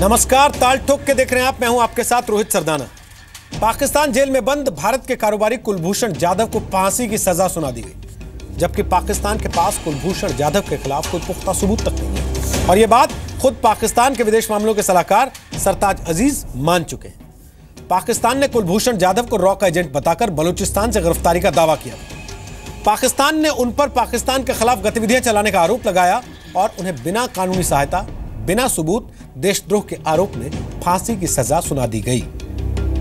नमस्कार, ताल ठोक के देख रहे हैं आप। मैं हूं आपके साथ रोहित सरदाना। पाकिस्तान जेल में बंद भारत के कारोबारी कुलभूषण जाधव को फांसी की सजा सुना दी गई, जबकि पाकिस्तान के पास कुलभूषण जाधव के खिलाफ कोई पुख्ता सबूत तक नहीं है। और ये बात खुद पाकिस्तान के विदेश मामलों के सलाहकार सरताज अजीज मान चुके हैं। पाकिस्तान ने कुलभूषण जाधव को रॉ का एजेंट बताकर बलूचिस्तान से गिरफ्तारी का दावा किया। पाकिस्तान ने उन पर पाकिस्तान के खिलाफ गतिविधियां चलाने का आरोप लगाया और उन्हें बिना कानूनी सहायता, बिना सबूत देशद्रोह के आरोप में फांसी की सजा सुना दी गई।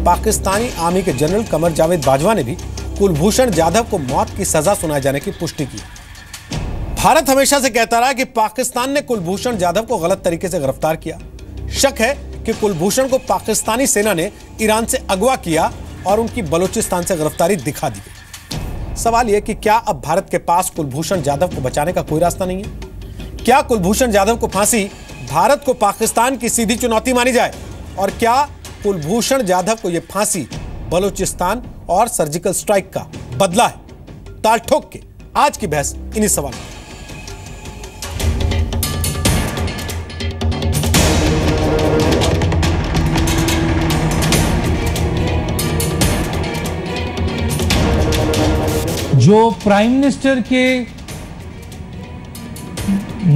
पाकिस्तानी आर्मी के जनरल कमर जावेद बाजवा ने भी कुलभूषण जाधव को मौत की सजा सुनाए जाने की पुष्टि की। भारत हमेशा से कहता रहा कि पाकिस्तान ने कुलभूषण जाधव को गलत तरीके से गिरफ्तार किया। शक है कि कुलभूषण को पाकिस्तानी सेना ने ईरान से अगवा किया और उनकी बलूचिस्तान से गिरफ्तारी दिखा दी गई। सवाल यह कि क्या अब भारत के पास कुलभूषण जाधव को बचाने का कोई रास्ता नहीं है? क्या कुलभूषण जाधव को फांसी भारत को पाकिस्तान की सीधी चुनौती मानी जाए? और क्या कुलभूषण जाधव को यह फांसी बलूचिस्तान और सर्जिकल स्ट्राइक का बदला है? ताल ठोक के आज की बहस इन्हीं सवालों में। जो प्राइम मिनिस्टर के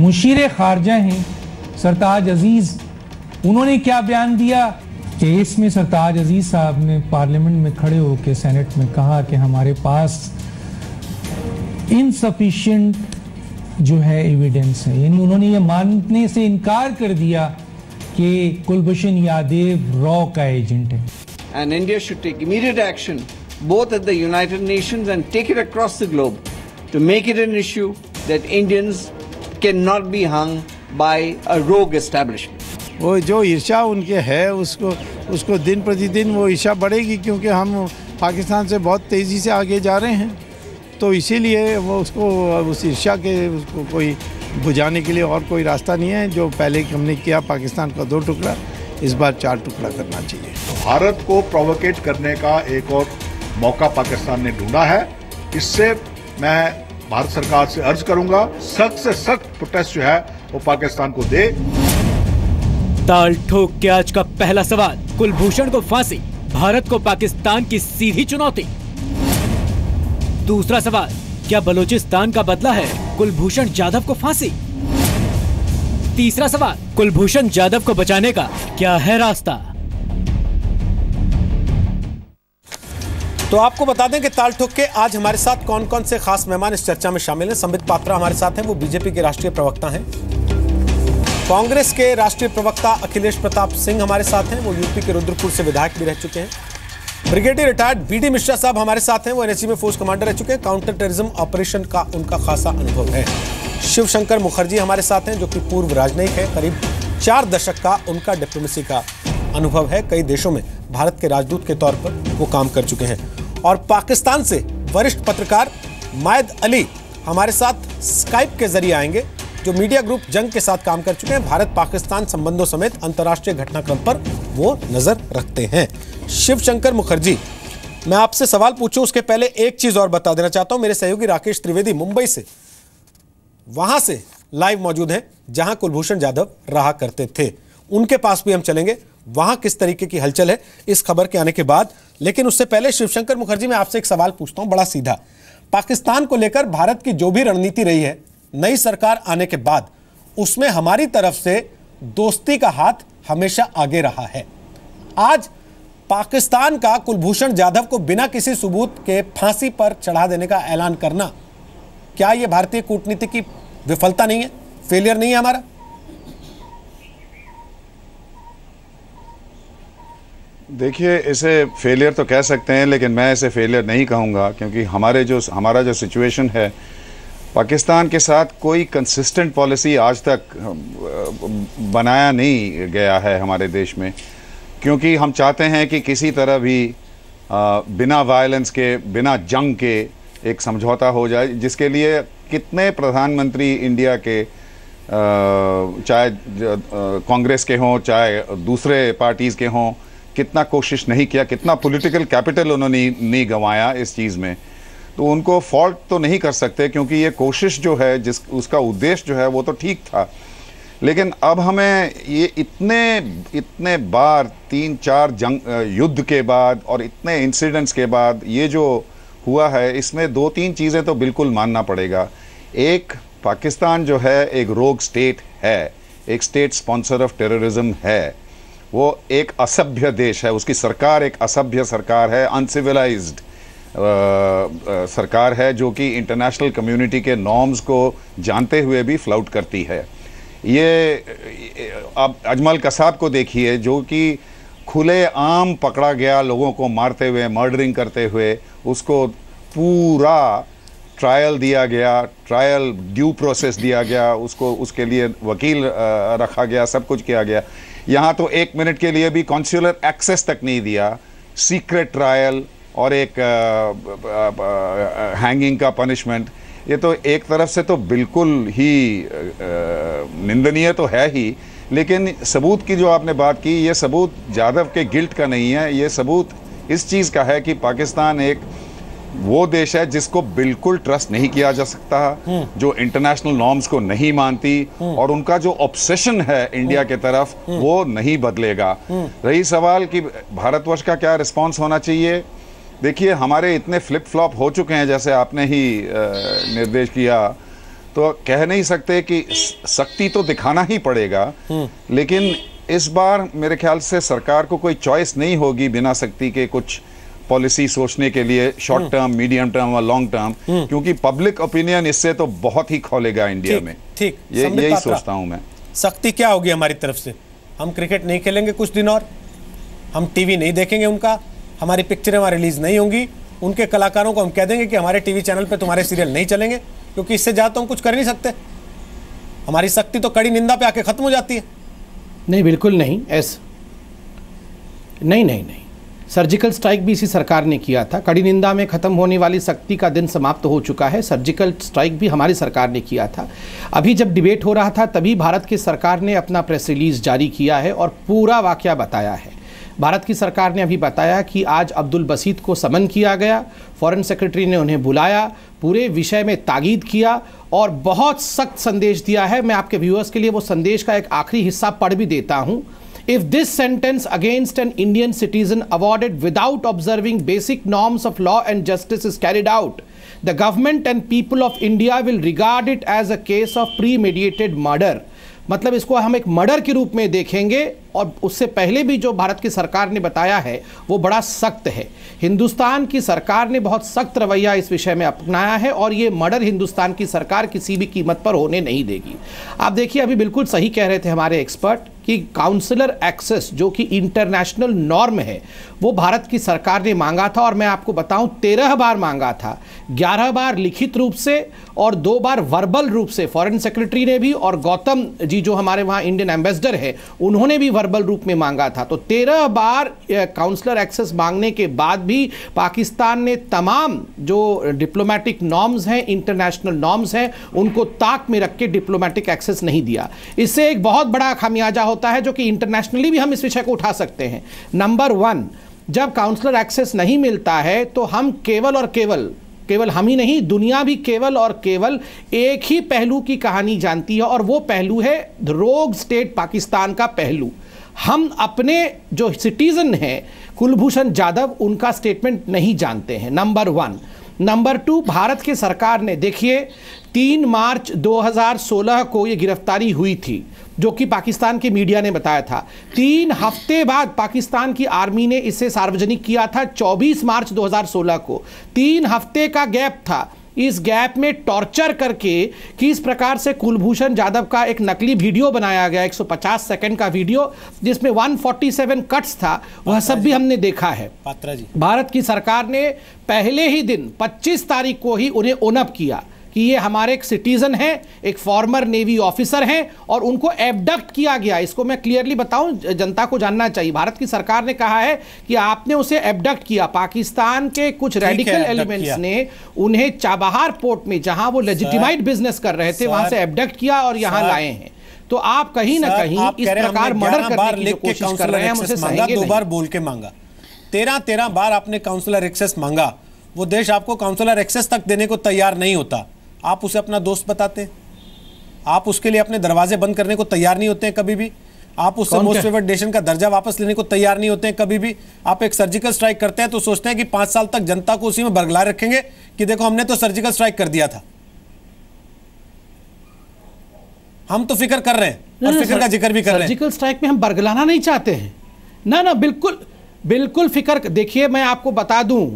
मुशीर खारजा हैं सरताज अजीज, उन्होंने क्या बयान दिया कि इसमें सरताज अजीज साहब ने पार्लियामेंट में खड़े होकर सेनेट में कहा कि हमारे पास इनसफिशिएंट जो है एविडेंस है। यानी उन्होंने ये मानने से इनकार कर दिया कि कुलभूषण यादव रॉ का एजेंट है। And India should take immediate action both at the United Nations and take it across the globe to make it an issue that Indians can not be hung by a rogue establishment. वो जो ईर्ष्या उनके है उसको दिन प्रतिदिन वो ईर्ष्या बढ़ेगी, क्योंकि हम पाकिस्तान से बहुत तेज़ी से आगे जा रहे हैं। तो इसीलिए वो उसको उस ईर्ष्या के उसको कोई बुझाने के लिए और कोई रास्ता नहीं है। जो पहले हमने किया, पाकिस्तान का 2 टुकड़ा, इस बार 4 टुकड़ा करना चाहिए। भारत को प्रोवोकेट करने का एक और मौका पाकिस्तान ने ढूंढा है। इससे मैं भारत सरकार से अर्ज करूंगा, सख्त से सख्त प्रोटेस्ट जो है वो पाकिस्तान को दे। ताल ठोक के आज का पहला सवाल, कुलभूषण को फांसी भारत को पाकिस्तान की सीधी चुनौती। दूसरा सवाल, क्या बलूचिस्तान का बदला है कुलभूषण जाधव को फांसी? तीसरा सवाल, कुलभूषण जाधव को बचाने का क्या है रास्ता? तो आपको बता दें कि ताल ठोक के आज हमारे साथ कौन कौन से खास मेहमान इस चर्चा में शामिल हैं। संबित पात्रा हमारे साथ हैं, वो बीजेपी के राष्ट्रीय प्रवक्ता हैं। कांग्रेस के राष्ट्रीय प्रवक्ता अखिलेश प्रताप सिंह हमारे साथ हैं, वो यूपी के रुद्रपुर से विधायक भी रह चुके हैं। Brigadier retired V D Mishra साहब हमारे साथ हैं, वो एनएसजी में फोर्स कमांडर रह चुके हैं। काउंटर टेररिज्म ऑपरेशन का उनका खासा अनुभव है। शिवशंकर मुखर्जी हमारे साथ हैं, जो कि पूर्व राजनयिक है। करीब 4 दशक का उनका डिप्लोमेसी का अनुभव है। कई देशों में भारत के राजदूत के तौर पर वो काम कर चुके हैं। और पाकिस्तान से वरिष्ठ पत्रकार मायद अली हमारे साथ स्काइप के जरिए आएंगे, जो मीडिया ग्रुप जंग के साथ काम कर चुके हैं। भारत पाकिस्तान संबंधों समेत अंतर्राष्ट्रीय घटनाक्रम पर वो नजर रखते हैं। शिवशंकर मुखर्जी, मैं आपसे सवाल पूछूं उसके पहले एक चीज और बता देना चाहता हूं। मेरे सहयोगी राकेश त्रिवेदी मुंबई से, वहां से लाइव मौजूद हैं, जहां कुलभूषण जाधव रहा करते थे। उनके पास भी हम चलेंगे, वहां किस तरीके की हलचल है इस खबर के आने के बाद। लेकिन उससे पहले शिवशंकर मुखर्जी, मैं आपसे एक सवाल पूछता हूं, बड़ा सीधा। पाकिस्तान को लेकर भारत की जो भी रणनीति रही है नई सरकार आने के बाद, उसमें हमारी तरफ से दोस्ती का हाथ हमेशा आगे रहा है। आज पाकिस्तान का कुलभूषण जाधव को बिना किसी सबूत के फांसी पर चढ़ा देने का ऐलान करना, क्या यह भारतीय कूटनीति की विफलता नहीं है, फेलियर नहीं है हमारा? देखिए, इसे फेलियर तो कह सकते हैं, लेकिन मैं इसे फेलियर नहीं कहूँगा, क्योंकि हमारा जो सिचुएशन है, पाकिस्तान के साथ कोई कंसिस्टेंट पॉलिसी आज तक बनाया नहीं गया है हमारे देश में। क्योंकि हम चाहते हैं कि किसी तरह भी बिना वायलेंस के, बिना जंग के एक समझौता हो जाए, जिसके लिए कितने प्रधानमंत्री इंडिया के, चाहे कांग्रेस के हों, चाहे दूसरे पार्टीज़ के हों, कितना कोशिश नहीं किया, कितना पॉलिटिकल कैपिटल उन्होंने नहीं गंवाया इस चीज़ में। तो उनको फॉल्ट तो नहीं कर सकते, क्योंकि ये कोशिश जो है, जिस उसका उद्देश्य जो है वो तो ठीक था, लेकिन अब हमें ये इतने बार तीन चार युद्ध के बाद और इतने इंसिडेंट्स के बाद ये जो हुआ है, इसमें दो तीन चीज़ें तो बिल्कुल मानना पड़ेगा। एक, पाकिस्तान जो है एक रोग स्टेट है, एक स्टेट स्पॉन्सर ऑफ टेररिज्म है, वो एक असभ्य देश है, उसकी सरकार एक असभ्य सरकार है, अनसिविलाइज्ड सरकार है जो कि इंटरनेशनल कम्युनिटी के नॉर्म्स को जानते हुए भी फ्लाउट करती है। ये आप अजमल कसाब को देखिए जो कि खुले आम पकड़ा गया, लोगों को मारते हुए, मर्डरिंग करते हुए, उसको पूरा ट्रायल दिया गया, ट्रायल ड्यू प्रोसेस दिया गया, उसको उसके लिए वकील रखा गया, सब कुछ किया गया। यहाँ तो एक मिनट के लिए भी कॉन्सुलर एक्सेस तक नहीं दिया, सीक्रेट ट्रायल और एक हैंगिंग का पनिशमेंट। ये तो एक तरफ से तो बिल्कुल ही निंदनीय तो है ही, लेकिन सबूत की जो आपने बात की, ये सबूत जाधव के गिल्ट का नहीं है, ये सबूत इस चीज़ का है कि पाकिस्तान एक वो देश है जिसको बिल्कुल ट्रस्ट नहीं किया जा सकता, जो इंटरनेशनल नॉर्म्स को नहीं मानती और उनका जो ऑब्सेशन है इंडिया के तरफ वो नहीं बदलेगा। रही सवाल कि भारतवर्ष का क्या रिस्पॉन्स होना चाहिए, देखिए हमारे इतने फ्लिप फ्लॉप हो चुके हैं, जैसे आपने ही निर्देश किया, तो कह नहीं सकते कि सख्ती तो दिखाना ही पड़ेगा, लेकिन इस बार मेरे ख्याल से सरकार को कोई चॉइस नहीं होगी बिना सख्ती के कुछ पॉलिसी सोचने के लिए, शॉर्ट टर्म, मीडियम टर्म और लॉन्ग टर्म, क्योंकि पब्लिक ओपिनियन इससे तो बहुत ही खोलेगा इंडिया में। ठीक, यही सोचता हूँ मैं। सख्ती क्या होगी हमारी तरफ से? हम क्रिकेट नहीं खेलेंगे कुछ दिन और, हम टीवी नहीं देखेंगे उनका, हमारी पिक्चरें वहाँ रिलीज नहीं होंगी, उनके कलाकारों को हम कह देंगे कि हमारे टीवी चैनल पे तुम्हारे सीरियल नहीं चलेंगे, क्योंकि इससे ज़्यादा तो हम कुछ कर नहीं सकते। हमारी सख्ती तो कड़ी निंदा पे आके ख़त्म हो जाती है। नहीं, बिल्कुल नहीं, ऐसा नहीं, नहीं नहीं, सर्जिकल स्ट्राइक भी इसी सरकार ने किया था। कड़ी निंदा में ख़त्म होने वाली सख्ती का दिन समाप्त हो चुका है। सर्जिकल स्ट्राइक भी हमारी सरकार ने किया था। अभी जब डिबेट हो रहा था तभी भारत की सरकार ने अपना प्रेस रिलीज़ जारी किया है और पूरा वाकया बताया है। भारत की सरकार ने अभी बताया कि आज अब्दुल बसीत को समन किया गया, फॉरेन सेक्रेटरी ने उन्हें बुलाया, पूरे विषय में ताकीद किया और बहुत सख्त संदेश दिया है। मैं आपके व्यूअर्स के लिए वो संदेश का एक आखिरी हिस्सा पढ़ भी देता हूँ। If this sentence against an Indian citizen awarded without observing basic norms of law and justice is carried out, the government and people of India will regard it as a case of premeditated murder. मतलब इसको हम एक murder के रूप में देखेंगे और उससे पहले भी जो भारत की सरकार ने बताया है वो बड़ा सख्त है। हिंदुस्तान की सरकार ने बहुत सख्त रवैया इस विषय में अपनाया है और ये मर्डर हिंदुस्तान की सरकार किसी भी कीमत पर होने नहीं देगी। आप देखिए, अभी बिल्कुल सही कह रहे थे हमारे एक्सपर्ट कि काउंसलर एक्सेस जो कि इंटरनेशनल नॉर्म है वो भारत की सरकार ने मांगा था और मैं आपको बताऊं 13 बार मांगा था, 11 बार लिखित रूप से और 2 बार वर्बल रूप से। फॉरेन सेक्रेटरी ने भी और गौतम जी जो हमारे वहाँ इंडियन एम्बेसडर है उन्होंने भी वर्बल रूप में मांगा था। तो 13 बार काउंसलर एक्सेस मांगने के बाद भी पाकिस्तान ने तमाम जो डिप्लोमेटिक नॉर्म्स हैं, इंटरनेशनल नॉर्म्स हैं, उनको ताक में रख के डिप्लोमेटिक एक्सेस नहीं दिया। इससे एक बहुत बड़ा खामियाजा होता है जो कि इंटरनेशनली भी हम इस विषय को उठा सकते हैं। नंबर 1, जब काउंसलर एक्सेस नहीं मिलता है तो हम केवल और केवल, केवल हम ही नहीं दुनिया भी केवल और केवल एक ही पहलू की कहानी जानती है और वो पहलू है रोग स्टेट पाकिस्तान का पहलू। हम अपने जो सिटीजन हैं कुलभूषण जाधव उनका स्टेटमेंट नहीं जानते हैं, नंबर 1। नंबर 2, भारत की सरकार ने, देखिए 3 मार्च 2016 को ये गिरफ्तारी हुई थी जो कि पाकिस्तान के मीडिया ने बताया था। 3 हफ्ते बाद पाकिस्तान की आर्मी ने इसे सार्वजनिक किया था 24 मार्च 2016 को। 3 हफ्ते का गैप था। इस गैप में टॉर्चर करके किस प्रकार से कुलभूषण जाधव का एक नकली वीडियो बनाया गया, 150 सेकंड का वीडियो जिसमें 147 कट्स था, वह सब भी हमने देखा है। पात्रा जी, भारत की सरकार ने पहले ही दिन 25 तारीख को ही उन्हें ओनअप किया कि ये हमारे एक सिटीजन हैं, एक फॉर्मर नेवी ऑफिसर हैं और उनको एबडक्ट किया गया। इसको मैं क्लियरली बताऊं, जनता को जानना चाहिए, भारत की सरकार ने कहा है कि आपने उसे एबडक्ट किया। पाकिस्तान के कुछ रेडिकल एलिमेंट्स ने उन्हें चाबहार पोर्ट में, जहां वो लेजिटिमेट बिजनेस कर रहे थे, वहां से एबडक्ट किया और यहां लाए हैं। तो आप कहीं ना कहीं इस प्रकार मर्डर करने की कोशिश कर रहे हैं। हम उसे सहेंगे नहीं। 2 बार बोल के मांगा, 13 बार आपने काउंसलर एक्सेस मांगा, वो देश आपको काउंसलर एक्सेस तक देने को तैयार नहीं होता, आप उसे अपना दोस्त बताते। आप उसके लिए अपने दरवाजे बंद करने को तैयार नहीं होते हैं कभी भी, आप उससे मोस्ट फेवर्ड नेशन का दर्जा वापस लेने को तैयार नहीं होते हैं कभी भी। आप एक सर्जिकल स्ट्राइक करते हैं तो सोचते हैं कि 5 साल तक जनता को उसी में बरगलाए रखेंगे कि देखो हमने तो सर्जिकल स्ट्राइक कर दिया था, हम तो फिक्र कर रहे हैं और फिक्र का जिक्र भी कर रहे हैं। सर्जिकल स्ट्राइक में हम बरगलाना नहीं चाहते हैं, ना ना बिल्कुल बिल्कुल फिक्र। देखिए मैं आपको बता दूं,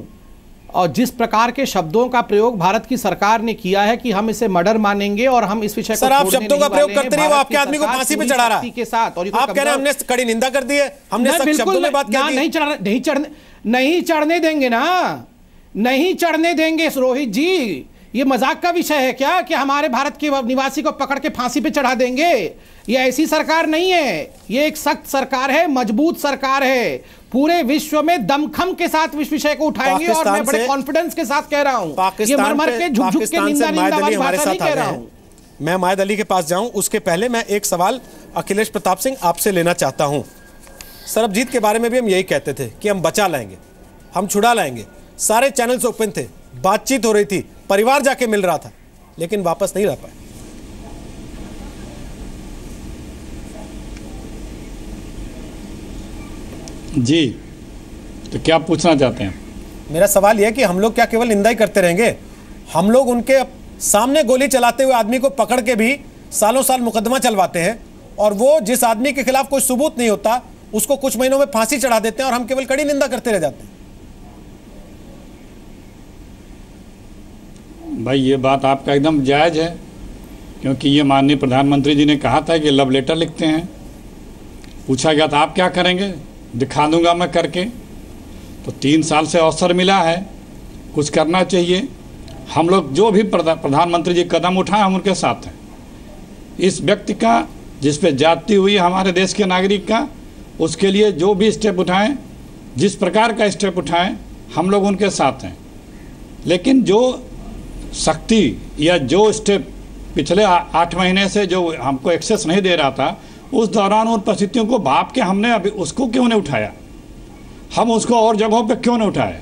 और जिस प्रकार के शब्दों का प्रयोग भारत की सरकार ने किया है कि हम इसे मर्डर मानेंगे और हम इस विषय को शब्दों का प्रयोग करते रहे, वो आपके आदमी को फांसी पे चढ़ा रहा है के साथ, और आप कह रहे हैं हमने कड़ी निंदा कर दी है, हमने सख्त शब्दों में बात कर दी। नहीं चढ़ने देंगे ना, नहीं चढ़ने देंगे। रोहित जी ये मजाक का विषय है क्या कि हमारे भारत के निवासी को पकड़ के फांसी पे चढ़ा देंगे? ये ऐसी सरकार नहीं है, ये एक सख्त सरकार है, मजबूत सरकार है। पूरे विश्व में दमखम के साथ विश्व विषय को उठाएंगे और मैं बड़े कॉन्फिडेंस के साथ कह रहा हूं, ये मर-मर के झुक-झुक के निंदा वाली भाषा नहीं कह रहा हूं। मैं मायद अली के पास जाऊं उसके पहले मैं एक सवाल अखिलेश प्रताप सिंह आपसे लेना चाहता हूं। सरबजीत के बारे में भी हम यही कहते थे कि हम बचा लाएंगे, हम छुड़ा लाएंगे, सारे चैनल्स ओपन थे, बातचीत हो रही थी, परिवार जाके मिल रहा था, लेकिन वापस नहीं ला पाए। जी तो क्या पूछना चाहते हैं? मेरा सवाल यह है कि हम लोग क्या केवल निंदा ही करते रहेंगे? हम लोग उनके सामने गोली चलाते हुए आदमी को पकड़ के भी सालों साल मुकदमा चलवाते हैं, और वो जिस आदमी के खिलाफ कोई सबूत नहीं होता उसको कुछ महीनों में फांसी चढ़ा देते हैं, और हम केवल कड़ी निंदा करते रह जाते हैं। भाई ये बात आपका एकदम जायज़ है, क्योंकि ये माननीय प्रधानमंत्री जी ने कहा था कि लव लेटर लिखते हैं। पूछा गया था आप क्या करेंगे, दिखा दूंगा मैं करके। तो 3 साल से अवसर मिला है, कुछ करना चाहिए। हम लोग जो भी प्रधानमंत्री जी कदम उठाएं हम उनके साथ हैं। इस व्यक्ति का जिस पे जाति हुई हमारे देश के नागरिक का, उसके लिए जो भी स्टेप उठाएं, जिस प्रकार का स्टेप उठाएं, हम लोग उनके साथ हैं। लेकिन जो शक्ति या जो स्टेप पिछले 8 महीने से जो हमको एक्सेस नहीं दे रहा था, उस दौरान उन परिस्थितियों को भाप के हमने अभी उसको क्यों नहीं उठाया, हम उसको और जगहों पे क्यों नहीं उठाया?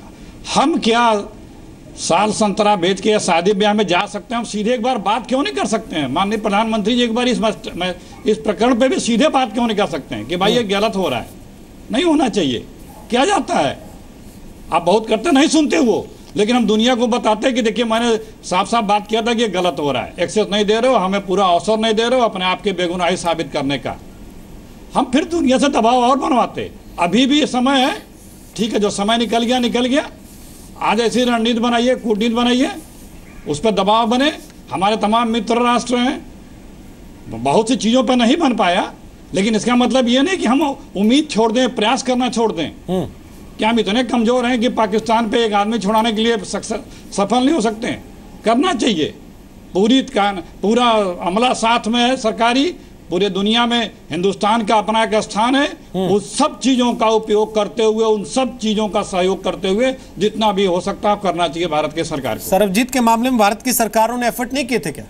हम क्या साल संतरा बेच के या शादी ब्याह में जा सकते हैं? हम सीधे एक बार बात क्यों नहीं कर सकते हैं? माननीय प्रधानमंत्री जी एक बार इस प्रकरण पे भी सीधे बात क्यों नहीं कर सकते हैं कि भाई ये गलत हो रहा है, नहीं होना चाहिए? क्या जाता है, आप बहुत करते, नहीं सुनते वो, लेकिन हम दुनिया को बताते हैं कि देखिए मैंने साफ साफ बात किया था कि ये गलत हो रहा है, एक्सेस नहीं दे रहे हो, हमें पूरा अवसर नहीं दे रहे हो अपने आप के बेगुनाही साबित करने का। हम फिर दुनिया से दबाव और बनवाते। अभी भी ये समय है, ठीक है, जो समय निकल गया निकल गया। आज ऐसी रणनीति बनाइए, कूटनीति बनाइए, उस पर दबाव बने। हमारे तमाम मित्र राष्ट्र हैं, बहुत सी चीज़ों पर नहीं बन पाया, लेकिन इसका मतलब ये नहीं कि हम उम्मीद छोड़ दें, प्रयास करना छोड़ दें। क्या हम इतने कमज़ोर हैं कि पाकिस्तान पे एक आदमी छुड़ाने के लिए सफल नहीं हो सकते हैं? करना चाहिए, पूरा अमला साथ में है सरकारी, पूरे दुनिया में हिंदुस्तान का अपना एक स्थान है। उन सब चीज़ों का उपयोग करते हुए, उन सब चीज़ों का सहयोग करते हुए जितना भी हो सकता है करना चाहिए भारत की सरकार को। सरबजीत के मामले में भारत की सरकारों ने एफर्ट नहीं किए थे क्या?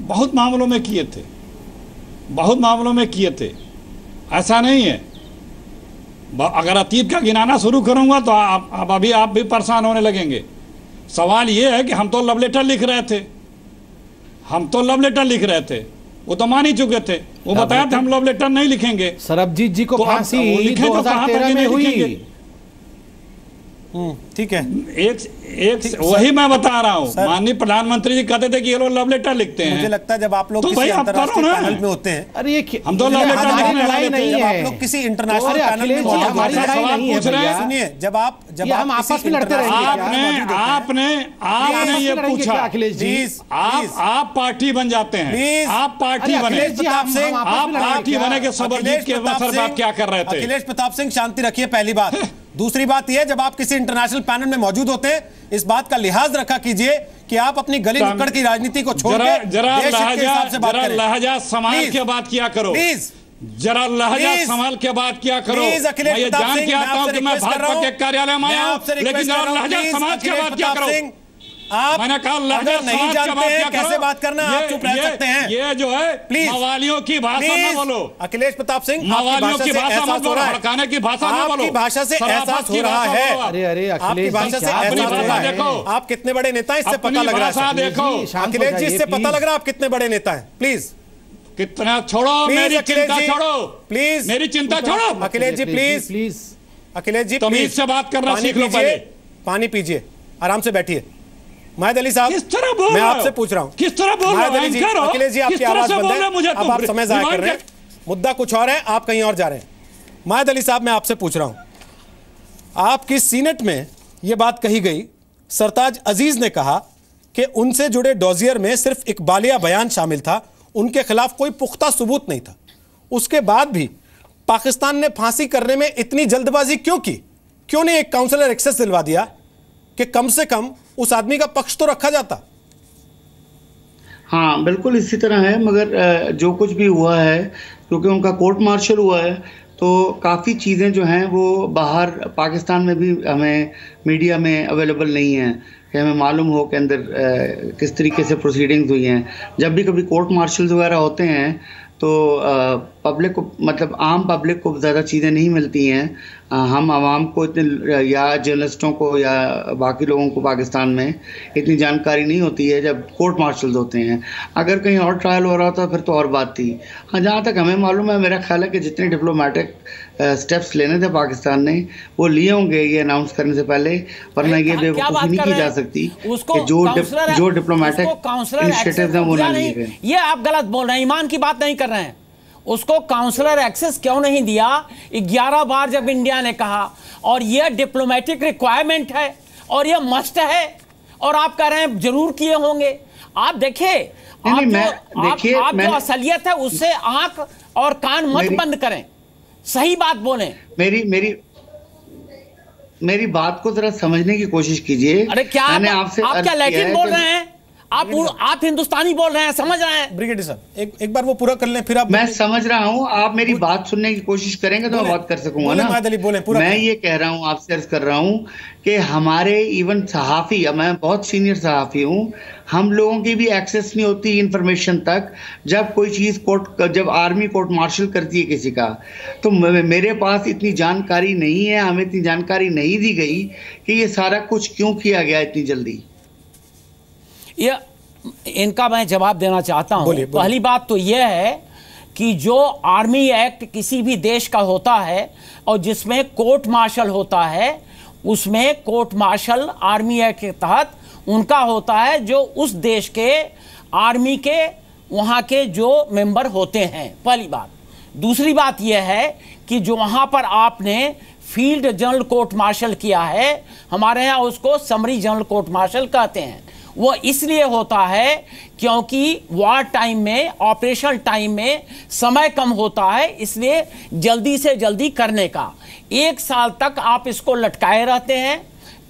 बहुत मामलों में किए थे, बहुत मामलों में किए थे, ऐसा नहीं है। अगर अतीत का गिनाना शुरू करूंगा तो आप भी परेशान होने लगेंगे। सवाल ये है कि हम तो लव लेटर लिख रहे थे, हम तो लव लेटर लिख रहे थे, वो तो मान ही चुके थे, वो बताया था हम लव लेटर नहीं लिखेंगे। सरबजीत जी को फांसी 2013 में हुई, ठीक है। एक वही मैं बता रहा हूँ, माननीय प्रधानमंत्री जी कहते थे कि ये लोग लव लेटर लिखते हैं। मुझे लगता है जब आप लोग किसी अंतरराष्ट्रीय पैनल में होते हैं, अरे ये हम तो लव लेटर नहीं है। आप लोग किसी इंटरनेशनल पैनल में हमारी सवाल पूछ रहे हैं, सुनिए, जब हम आपस में लड़ते रहे, आपने ये पूछा अखिलेश जी, आप पार्टी बन जाते हैं, आप पार्टी बने, आप पार्टी बने के सरबजीत के सर बात क्या कर रहे थे? अखिलेश प्रताप सिंह शांति रखिए, पहली बात। दूसरी बात यह है, जब आप किसी इंटरनेशनल पैनल में मौजूद होते हैं, इस बात का लिहाज रखा कीजिए कि आप अपनी गली नुक्कड़ की राजनीति को छोड़ के देश हित के हिसाब से बात करें। लहजा संभाल के बात किया करो, प्लीज, जरा लहजा संभाल के बात किया करो। अखिलेश प्रताप सिंह, मैं आपसे रिक्वेस्ट कर रहा हूं, लेकिन जरा लहजा संभाल के बात किया करो। आप नहीं जानते हैं कैसे बात करना, आप चुप रह सकते हैं। ये जो है प्लीज मवालियों की भाषा न बोलो। अखिलेश प्रताप सिंह मवालियों की भाषा मत बोलो, भड़काने की भाषा न बोलो। आपकी भाषा से एहसास हो रहा है, अरे अरे आपकी भाषा से एहसास हो रहा है। आप कितने बड़े नेता हैं इससे पता लग रहा है, देखो अखिलेश जी इससे पता लग रहा है आप कितने बड़े नेता हैं। प्लीज कितना छोड़ो, मेरी चिंता छोड़ो, प्लीज मेरी चिंता छोड़ो। अखिलेश जी प्लीज, प्लीज अखिलेश जी तमीज से बात करना सीख लो, पहले पानी पीजिए, आराम से बैठिए। मायद अली साहब किस तरह बोल, मैं आपसे पूछ रहा हूँ किस तरह बोल रहे हो। अखिलेश जी आपकी आवाज बंद है, अब आप समय जाया कर रहे हैं, मुद्दा कुछ और है, आप कहीं और जा रहे हैं। मायद अली साहब मैं आपसे पूछ रहा हूँ, आपकी सीनेट में ये बात कही गई, सरताज अजीज ने कहा कि उनसे जुड़े डॉजियर में सिर्फ इकबालिया बयान शामिल था, उनके खिलाफ कोई पुख्ता सबूत नहीं था। उसके बाद भी पाकिस्तान ने फांसी करने में इतनी जल्दबाजी क्यों की? क्यों नहीं एक काउंसलर एक्सेस दिलवा दिया कि कम से कम उस आदमी का पक्ष तो रखा जाता। हाँ बिल्कुल इसी तरह है, मगर जो कुछ भी हुआ है क्योंकि उनका कोर्ट मार्शल हुआ है तो काफ़ी चीज़ें जो हैं वो बाहर पाकिस्तान में भी हमें मीडिया में अवेलेबल नहीं हैं कि हमें मालूम हो कि अंदर किस तरीके से प्रोसीडिंग्स हुई हैं। जब भी कभी कोर्ट मार्शल्स वगैरह होते हैं तो पब्लिक को मतलब आम पब्लिक को ज़्यादा चीज़ें नहीं मिलती हैं। हम आवाम को इतने या जर्नलिस्टों को या बाकी लोगों को पाकिस्तान में इतनी जानकारी नहीं होती है जब कोर्ट मार्शल्स होते हैं। अगर कहीं और ट्रायल हो रहा होता फिर तो और बात थी। हाँ जहाँ तक हमें मालूम है, मेरा ख्याल है कि जितने डिप्लोमेटिक स्टेप्स लेने थे पाकिस्तान ने वो लिए होंगे ये अनाउंस करने से पहले, वरना ये बेवकूफ़ी नहीं की जा सकती कि जो डिप्लोमेटिक इनिशिएटिव्स हैं वो ना लिए गए। ये आप गलत बोल रहे हैं, ईमान की बात नहीं कर रहे हैं। उसको काउंसलर एक्सेस क्यों नहीं दिया 11 बार जब इंडिया ने कहा, और यह डिप्लोमेटिक रिक्वायरमेंट है और यह मस्ट है, और आप कह रहे हैं जरूर किए होंगे। आप देखिए आप जो असलियत है उससे आंख और कान मत बंद करें, सही बात बोलें। मेरी मेरी मेरी बात को जरा समझने की कोशिश कीजिए। अरे क्या आप क्या लैटिन बोल रहे हैं? आप हिंदुस्तानी बोल रहे हैं, समझ रहे हैं ब्रिगेडियर साहब। एक बार वो पूरा कर लें फिर आप। मैं समझ रहा हूँ, आप मेरी बात सुनने की कोशिश करेंगे तो मैं बात कर सकूंगा ना। मैं ये कह रहा हूँ, आपसे अर्ज कर रहा हूँ कि हमारे इवन सहाफ़ी, मैं बहुत सीनियर सहाफ़ी हूँ, हम लोगों की भी एक्सेस नहीं होती इन्फॉर्मेशन तक। जब कोई चीज़ जब आर्मी कोर्ट मार्शल करती है किसी का, तो मेरे पास इतनी जानकारी नहीं है, हमें इतनी जानकारी नहीं दी गई कि ये सारा कुछ क्यों किया गया इतनी जल्दी। ये इनका मैं जवाब देना चाहता हूं। पहली बात तो यह है कि जो आर्मी एक्ट किसी भी देश का होता है और जिसमें कोर्ट मार्शल होता है, उसमें कोर्ट मार्शल आर्मी एक्ट के तहत उनका होता है जो उस देश के आर्मी के वहाँ के जो मेंबर होते हैं, पहली बात। दूसरी बात यह है कि जो वहाँ पर आपने फील्ड जनरल कोर्ट मार्शल किया है, हमारे यहाँ उसको समरी जनरल कोर्ट मार्शल कहते हैं, वो इसलिए होता है क्योंकि वार टाइम में, ऑपरेशन टाइम में समय कम होता है, इसलिए जल्दी से जल्दी करने का। 1 साल तक आप इसको लटकाए रहते हैं,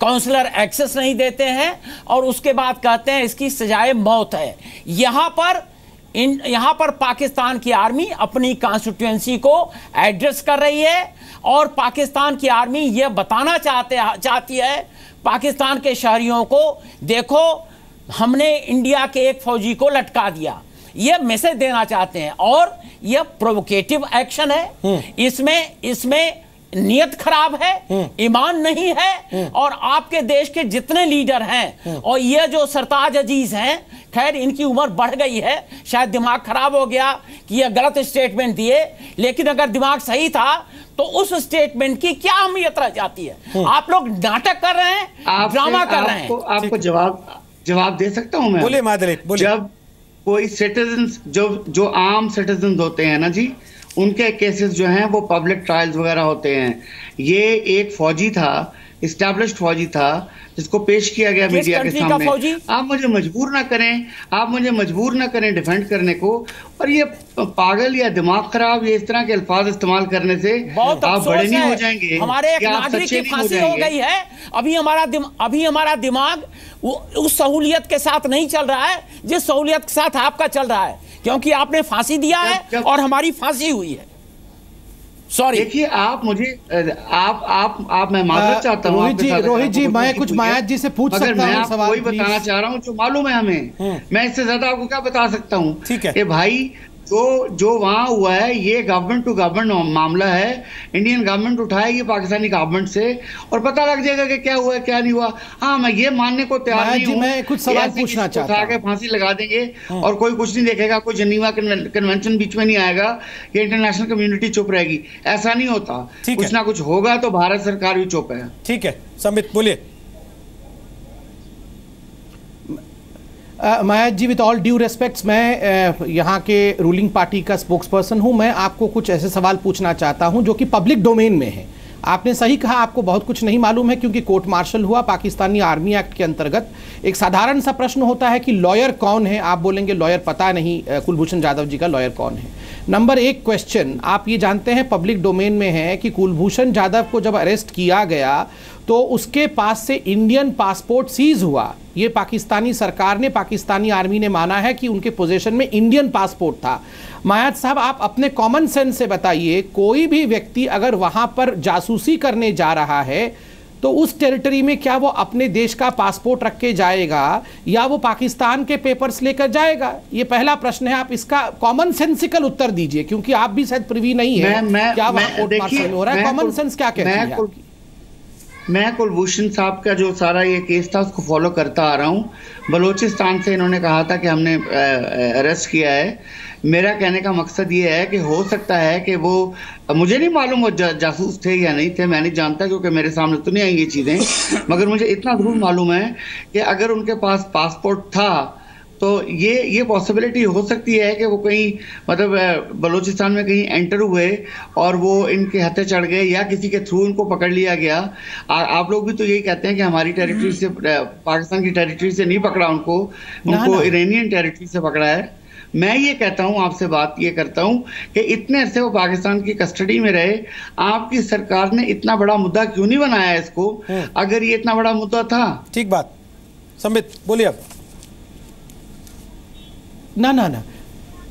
काउंसलर एक्सेस नहीं देते हैं, और उसके बाद कहते हैं इसकी सजाए मौत है। यहाँ पर पाकिस्तान की आर्मी अपनी कॉन्स्टिट्यूएंसी को एड्रेस कर रही है, और पाकिस्तान की आर्मी यह बताना चाहती है पाकिस्तान के शहरियों को, देखो हमने इंडिया के एक फौजी को लटका दिया, यह मैसेज देना चाहते हैं। और यह प्रोवोकेटिव एक्शन है, इसमें नियत खराब है, ईमान नहीं है। और आपके देश के जितने लीडर हैं, और ये जो सरताज अजीज हैं, खैर इनकी उम्र बढ़ गई है, शायद दिमाग खराब हो गया कि यह गलत स्टेटमेंट दिए, लेकिन अगर दिमाग सही था तो उस स्टेटमेंट की क्या अहमियत रह जाती है। आप लोग नाटक कर रहे हैं, ड्रामा कर रहे हैं। आपको जवाब दे सकता हूँ मैं? बोलिए मादरी, बोलिए। जब कोई सिटीजन्स जो आम सिटीजन्स होते हैं ना जी, उनके केसेस जो हैं वो पब्लिक ट्रायल्स वगैरह होते हैं। ये एक फौजी था, इस्टेब्लिश्ड फौजी था, जिसको पेश किया गया मीडिया के सामने। आप मुझे मजबूर ना करें डिफेंड करने को। और ये पागल या दिमाग खराब, ये इस तरह के अल्फाज इस्तेमाल करने से आप बड़े नहीं हो जाएंगे। हमारे एक नागरिक की फांसी हो गई है, अभी हमारा दिमाग उस सहूलियत के साथ नहीं चल रहा है जिस सहूलियत के साथ आपका चल रहा है, क्योंकि आपने फांसी दिया है और हमारी फांसी हुई है। सॉरी। देखिए आप मुझे आप मैं माफी चाहता हूं रोहित जी, मैं कुछ मायाद जी से पूछ सकता हूं सवाल? वही बताना चाह रहा हूं जो मालूम है हमें, मैं इससे ज्यादा आपको क्या बता सकता हूं। ठीक है भाई, जो वहां हुआ है ये गवर्नमेंट टू गवर्नमेंट मामला है। इंडियन गवर्नमेंट उठाएगी पाकिस्तानी गवर्नमेंट से और पता लग जाएगा कि क्या हुआ क्या नहीं हुआ। हाँ मैं ये मानने को तैयार नहीं हूं। मैं कुछ सवाल पूछना चाहता हूं। उठा के फांसी लगा देंगे और कोई कुछ नहीं देखेगा, कोई जिनेवा कन्वेंशन बीच में नहीं आएगा, ये इंटरनेशनल कम्युनिटी चुप रहेगी, ऐसा नहीं होता। कुछ ना कुछ होगा तो भारत सरकार भी चुप है। ठीक है संबित बोलिए। Mayad ji with all due respects, मैं यहाँ के रूलिंग पार्टी का स्पोक्स पर्सन हूँ। मैं आपको कुछ ऐसे सवाल पूछना चाहता हूँ जो कि पब्लिक डोमेन में है। आपने सही कहा आपको बहुत कुछ नहीं मालूम है क्योंकि कोर्ट मार्शल हुआ पाकिस्तानी आर्मी एक्ट के अंतर्गत। एक साधारण सा प्रश्न होता है कि लॉयर कौन है? आप बोलेंगे लॉयर पता नहीं, कुलभूषण जाधव जी का लॉयर कौन है? नंबर एक क्वेश्चन, आप ये जानते हैं पब्लिक डोमेन में है कि कुलभूषण जाधव को जब अरेस्ट किया गया तो उसके पास से इंडियन पासपोर्ट सीज हुआ। ये पाकिस्तानी सरकार ने, पाकिस्तानी आर्मी ने माना है कि उनके पोजीशन में इंडियन पासपोर्ट था। मायाद साहब आप अपने कॉमन सेंस से बताइए, कोई भी व्यक्ति अगर वहां पर जासूसी करने जा रहा है तो उस टेरिटरी में क्या वो अपने देश का पासपोर्ट रख के जाएगा या वो पाकिस्तान के पेपर्स लेकर जाएगा? ये पहला प्रश्न है, आप इसका कॉमन सेंसिकल उत्तर दीजिए क्योंकि आप भी शायद प्रिवी नहीं है। क्या वहां कोर्ट मार्शल हो रहा है? कॉमन सेंस क्या कहते हैं? मैं कुलभूषण साहब का जो सारा ये केस था उसको फॉलो करता आ रहा हूँ। बलूचिस्तान से इन्होंने कहा था कि हमने अरेस्ट किया है। मेरा कहने का मकसद ये है कि हो सकता है कि वो, मुझे नहीं मालूम वो जासूस थे या नहीं थे, मैं नहीं जानता क्योंकि मेरे सामने तो नहीं आई ये चीज़ें, मगर मुझे इतना जरूर मालूम है कि अगर उनके पास पासपोर्ट था तो ये पॉसिबिलिटी हो सकती है कि वो कहीं मतलब बलूचिस्तान में कहीं एंटर हुए और वो इनके हत्थे चढ़ गए या किसी के थ्रू इनको पकड़ लिया गया। आप लोग भी तो यही कहते हैं कि हमारी टेरिटरी से, पाकिस्तान की टेरिटरी से नहीं पकड़ा उनको, उनको इरानियन टेरिटरी से पकड़ा है। मैं ये कहता हूँ, आपसे बात ये करता हूँ कि इतने अरसे वो पाकिस्तान की कस्टडी में रहे, आपकी सरकार ने इतना बड़ा मुद्दा क्यों नहीं बनाया इसको अगर ये इतना बड़ा मुद्दा था? ठीक बात संबित बोलिए आप। ना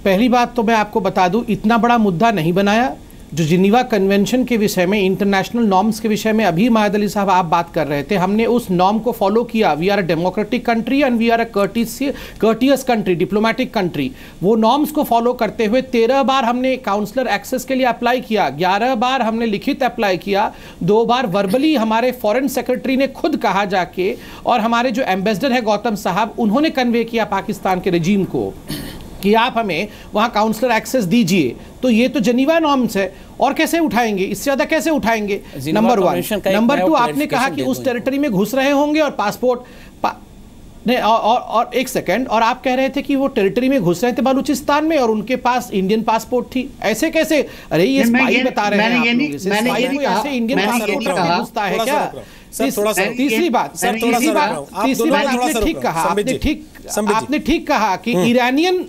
पहली बात तो मैं आपको बता दूं, इतना बड़ा मुद्दा नहीं बनाया। जो जिनेवा कन्वेंशन के विषय में, इंटरनेशनल नॉर्म्स के विषय में अभी मायद अली साहब आप बात कर रहे थे, हमने उस नॉर्म को फॉलो किया। We are a democratic country and we are a courteous country, diplomatic country. वो नॉर्म्स को फॉलो करते हुए 13 बार हमने काउंसलर एक्सेस के लिए अप्लाई किया, 11 बार हमने लिखित अप्लाई किया, 2 बार वर्बली हमारे फॉरेन सेक्रेटरी ने खुद कहा जाके, और हमारे जो एम्बेसडर है गौतम साहब उन्होंने कन्वे किया पाकिस्तान के रजीम को कि आप हमें वहाँ काउंसलर एक्सेस दीजिए। तो ये तो जिनेवा नॉर्म्स है, और कैसे उठाएंगे, इससे ज्यादा कैसे उठाएंगे? नंबर 1। नंबर 2, आपने कहा कि उस टेरिटरी में घुस रहे होंगे और पासपोर्ट नहीं, और एक सेकंड, और आप कह रहे थे कि वो टेरिटरी में घुस रहे थे बलूचिस्तान में और उनके पास इंडियन पासपोर्ट थी, ऐसे कैसे? अरे ये स्पाई बता रहे हैं, इंडियन पासपोर्ट घुसता है क्या? तीसरी बात, आपने ठीक कहा कि ईरानियन,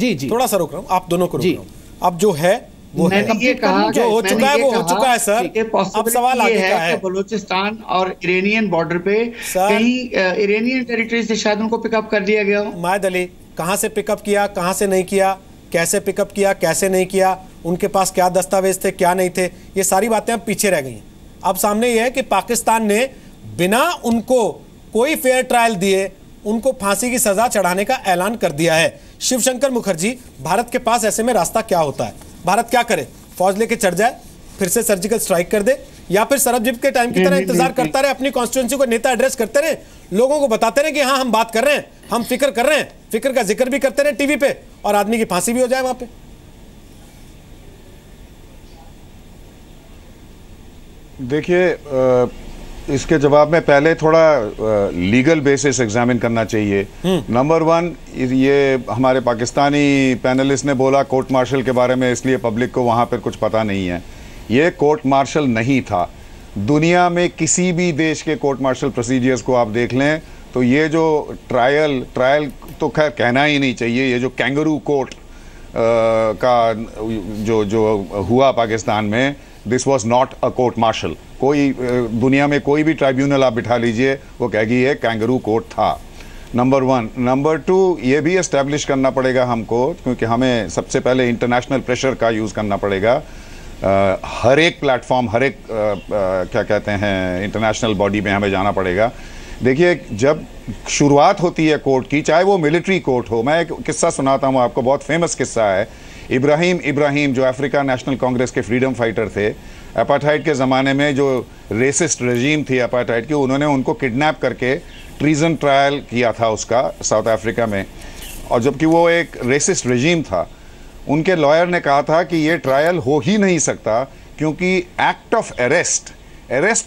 जी जी थोड़ा सा रोक रहा हूँ, आप दोनों को रोक रहा हूँ। अब जो है वो है, जो हो चुका है वो हो चुका है सर। अब सवाल आगे का है, बलूचिस्तान और इरानियन बॉर्डर पे कहीं इरानियन टेरिटरी से शायद उनको पिकअप कर लिया गया हो। मायद अली, कहाँ से पिकअप किया, कहाँ से नहीं किया, कैसे पिकअप किया, कैसे नहीं किया, उनके पास क्या दस्तावेज थे, क्या नहीं थे, ये सारी बातें अब पीछे रह गई। अब सामने ये है कि पाकिस्तान ने बिना उनको कोई फेयर ट्रायल दिए उनको फांसी की सजा चढ़ाने का ऐलान कर दिया है। शिवशंकर मुखर्जी, भारत के पास ऐसे में रास्ता क्या होता है? भारत क्या करे, फौज लेके चढ़ जाए, फिर से सर्जिकल स्ट्राइक कर दे, या फिर सरबजीत के टाइम की तरह इंतजार करता रहे, अपनी कॉन्स्टिट्यूएंसी को नेता एड्रेस करते रहे, लोगों को बताते रहे कि हाँ हम बात कर रहे हैं, हम फिक्र कर रहे हैं, फिक्र का जिक्र भी करते रहे टीवी पे, और आदमी की फांसी भी हो जाए वहां पे? देखिए इसके जवाब में पहले थोड़ा लीगल बेसिस एग्जामिन करना चाहिए। नंबर 1, ये हमारे पाकिस्तानी पैनलिस्ट ने बोला कोर्ट मार्शल के बारे में, इसलिए पब्लिक को वहाँ पर कुछ पता नहीं है। ये कोर्ट मार्शल नहीं था। दुनिया में किसी भी देश के कोर्ट मार्शल प्रोसीजर्स को आप देख लें तो ये जो ट्रायल तो खैर कहना ही नहीं चाहिए, ये जो कैंगरू कोर्ट का जो हुआ पाकिस्तान में, this was not a court martial. कोई दुनिया में कोई भी ट्राइब्यूनल आप बिठा लीजिए वो कहेगी ये कैंगरू कोर्ट था। नंबर 1। नंबर 2, ये भी एस्टेब्लिश करना पड़ेगा हमको, क्योंकि हमें सबसे पहले इंटरनेशनल प्रेशर का यूज़ करना पड़ेगा हर एक प्लेटफॉर्म, हर एक क्या कहते हैं इंटरनेशनल बॉडी में हमें जाना पड़ेगा। देखिए जब शुरुआत होती है कोर्ट की, चाहे वो मिलिट्री कोर्ट हो, मैं एक किस्सा सुनाता हूँ आपको, बहुत फेमस किस्सा है। इब्राहिम जो अफ्रीका नेशनल कांग्रेस के फ्रीडम फाइटर थे, अपार्थाइड के ज़माने में जो रेसिस्ट रजीम थी अपार्थाइड की, उन्होंने उनको किडनैप करके ट्रीजन ट्रायल किया था उसका साउथ अफ्रीका में, और जबकि वो एक रेसिस्ट रजीम था। उनके लॉयर ने कहा था कि ये ट्रायल हो ही नहीं सकता क्योंकि एक्ट ऑफ अरेस्ट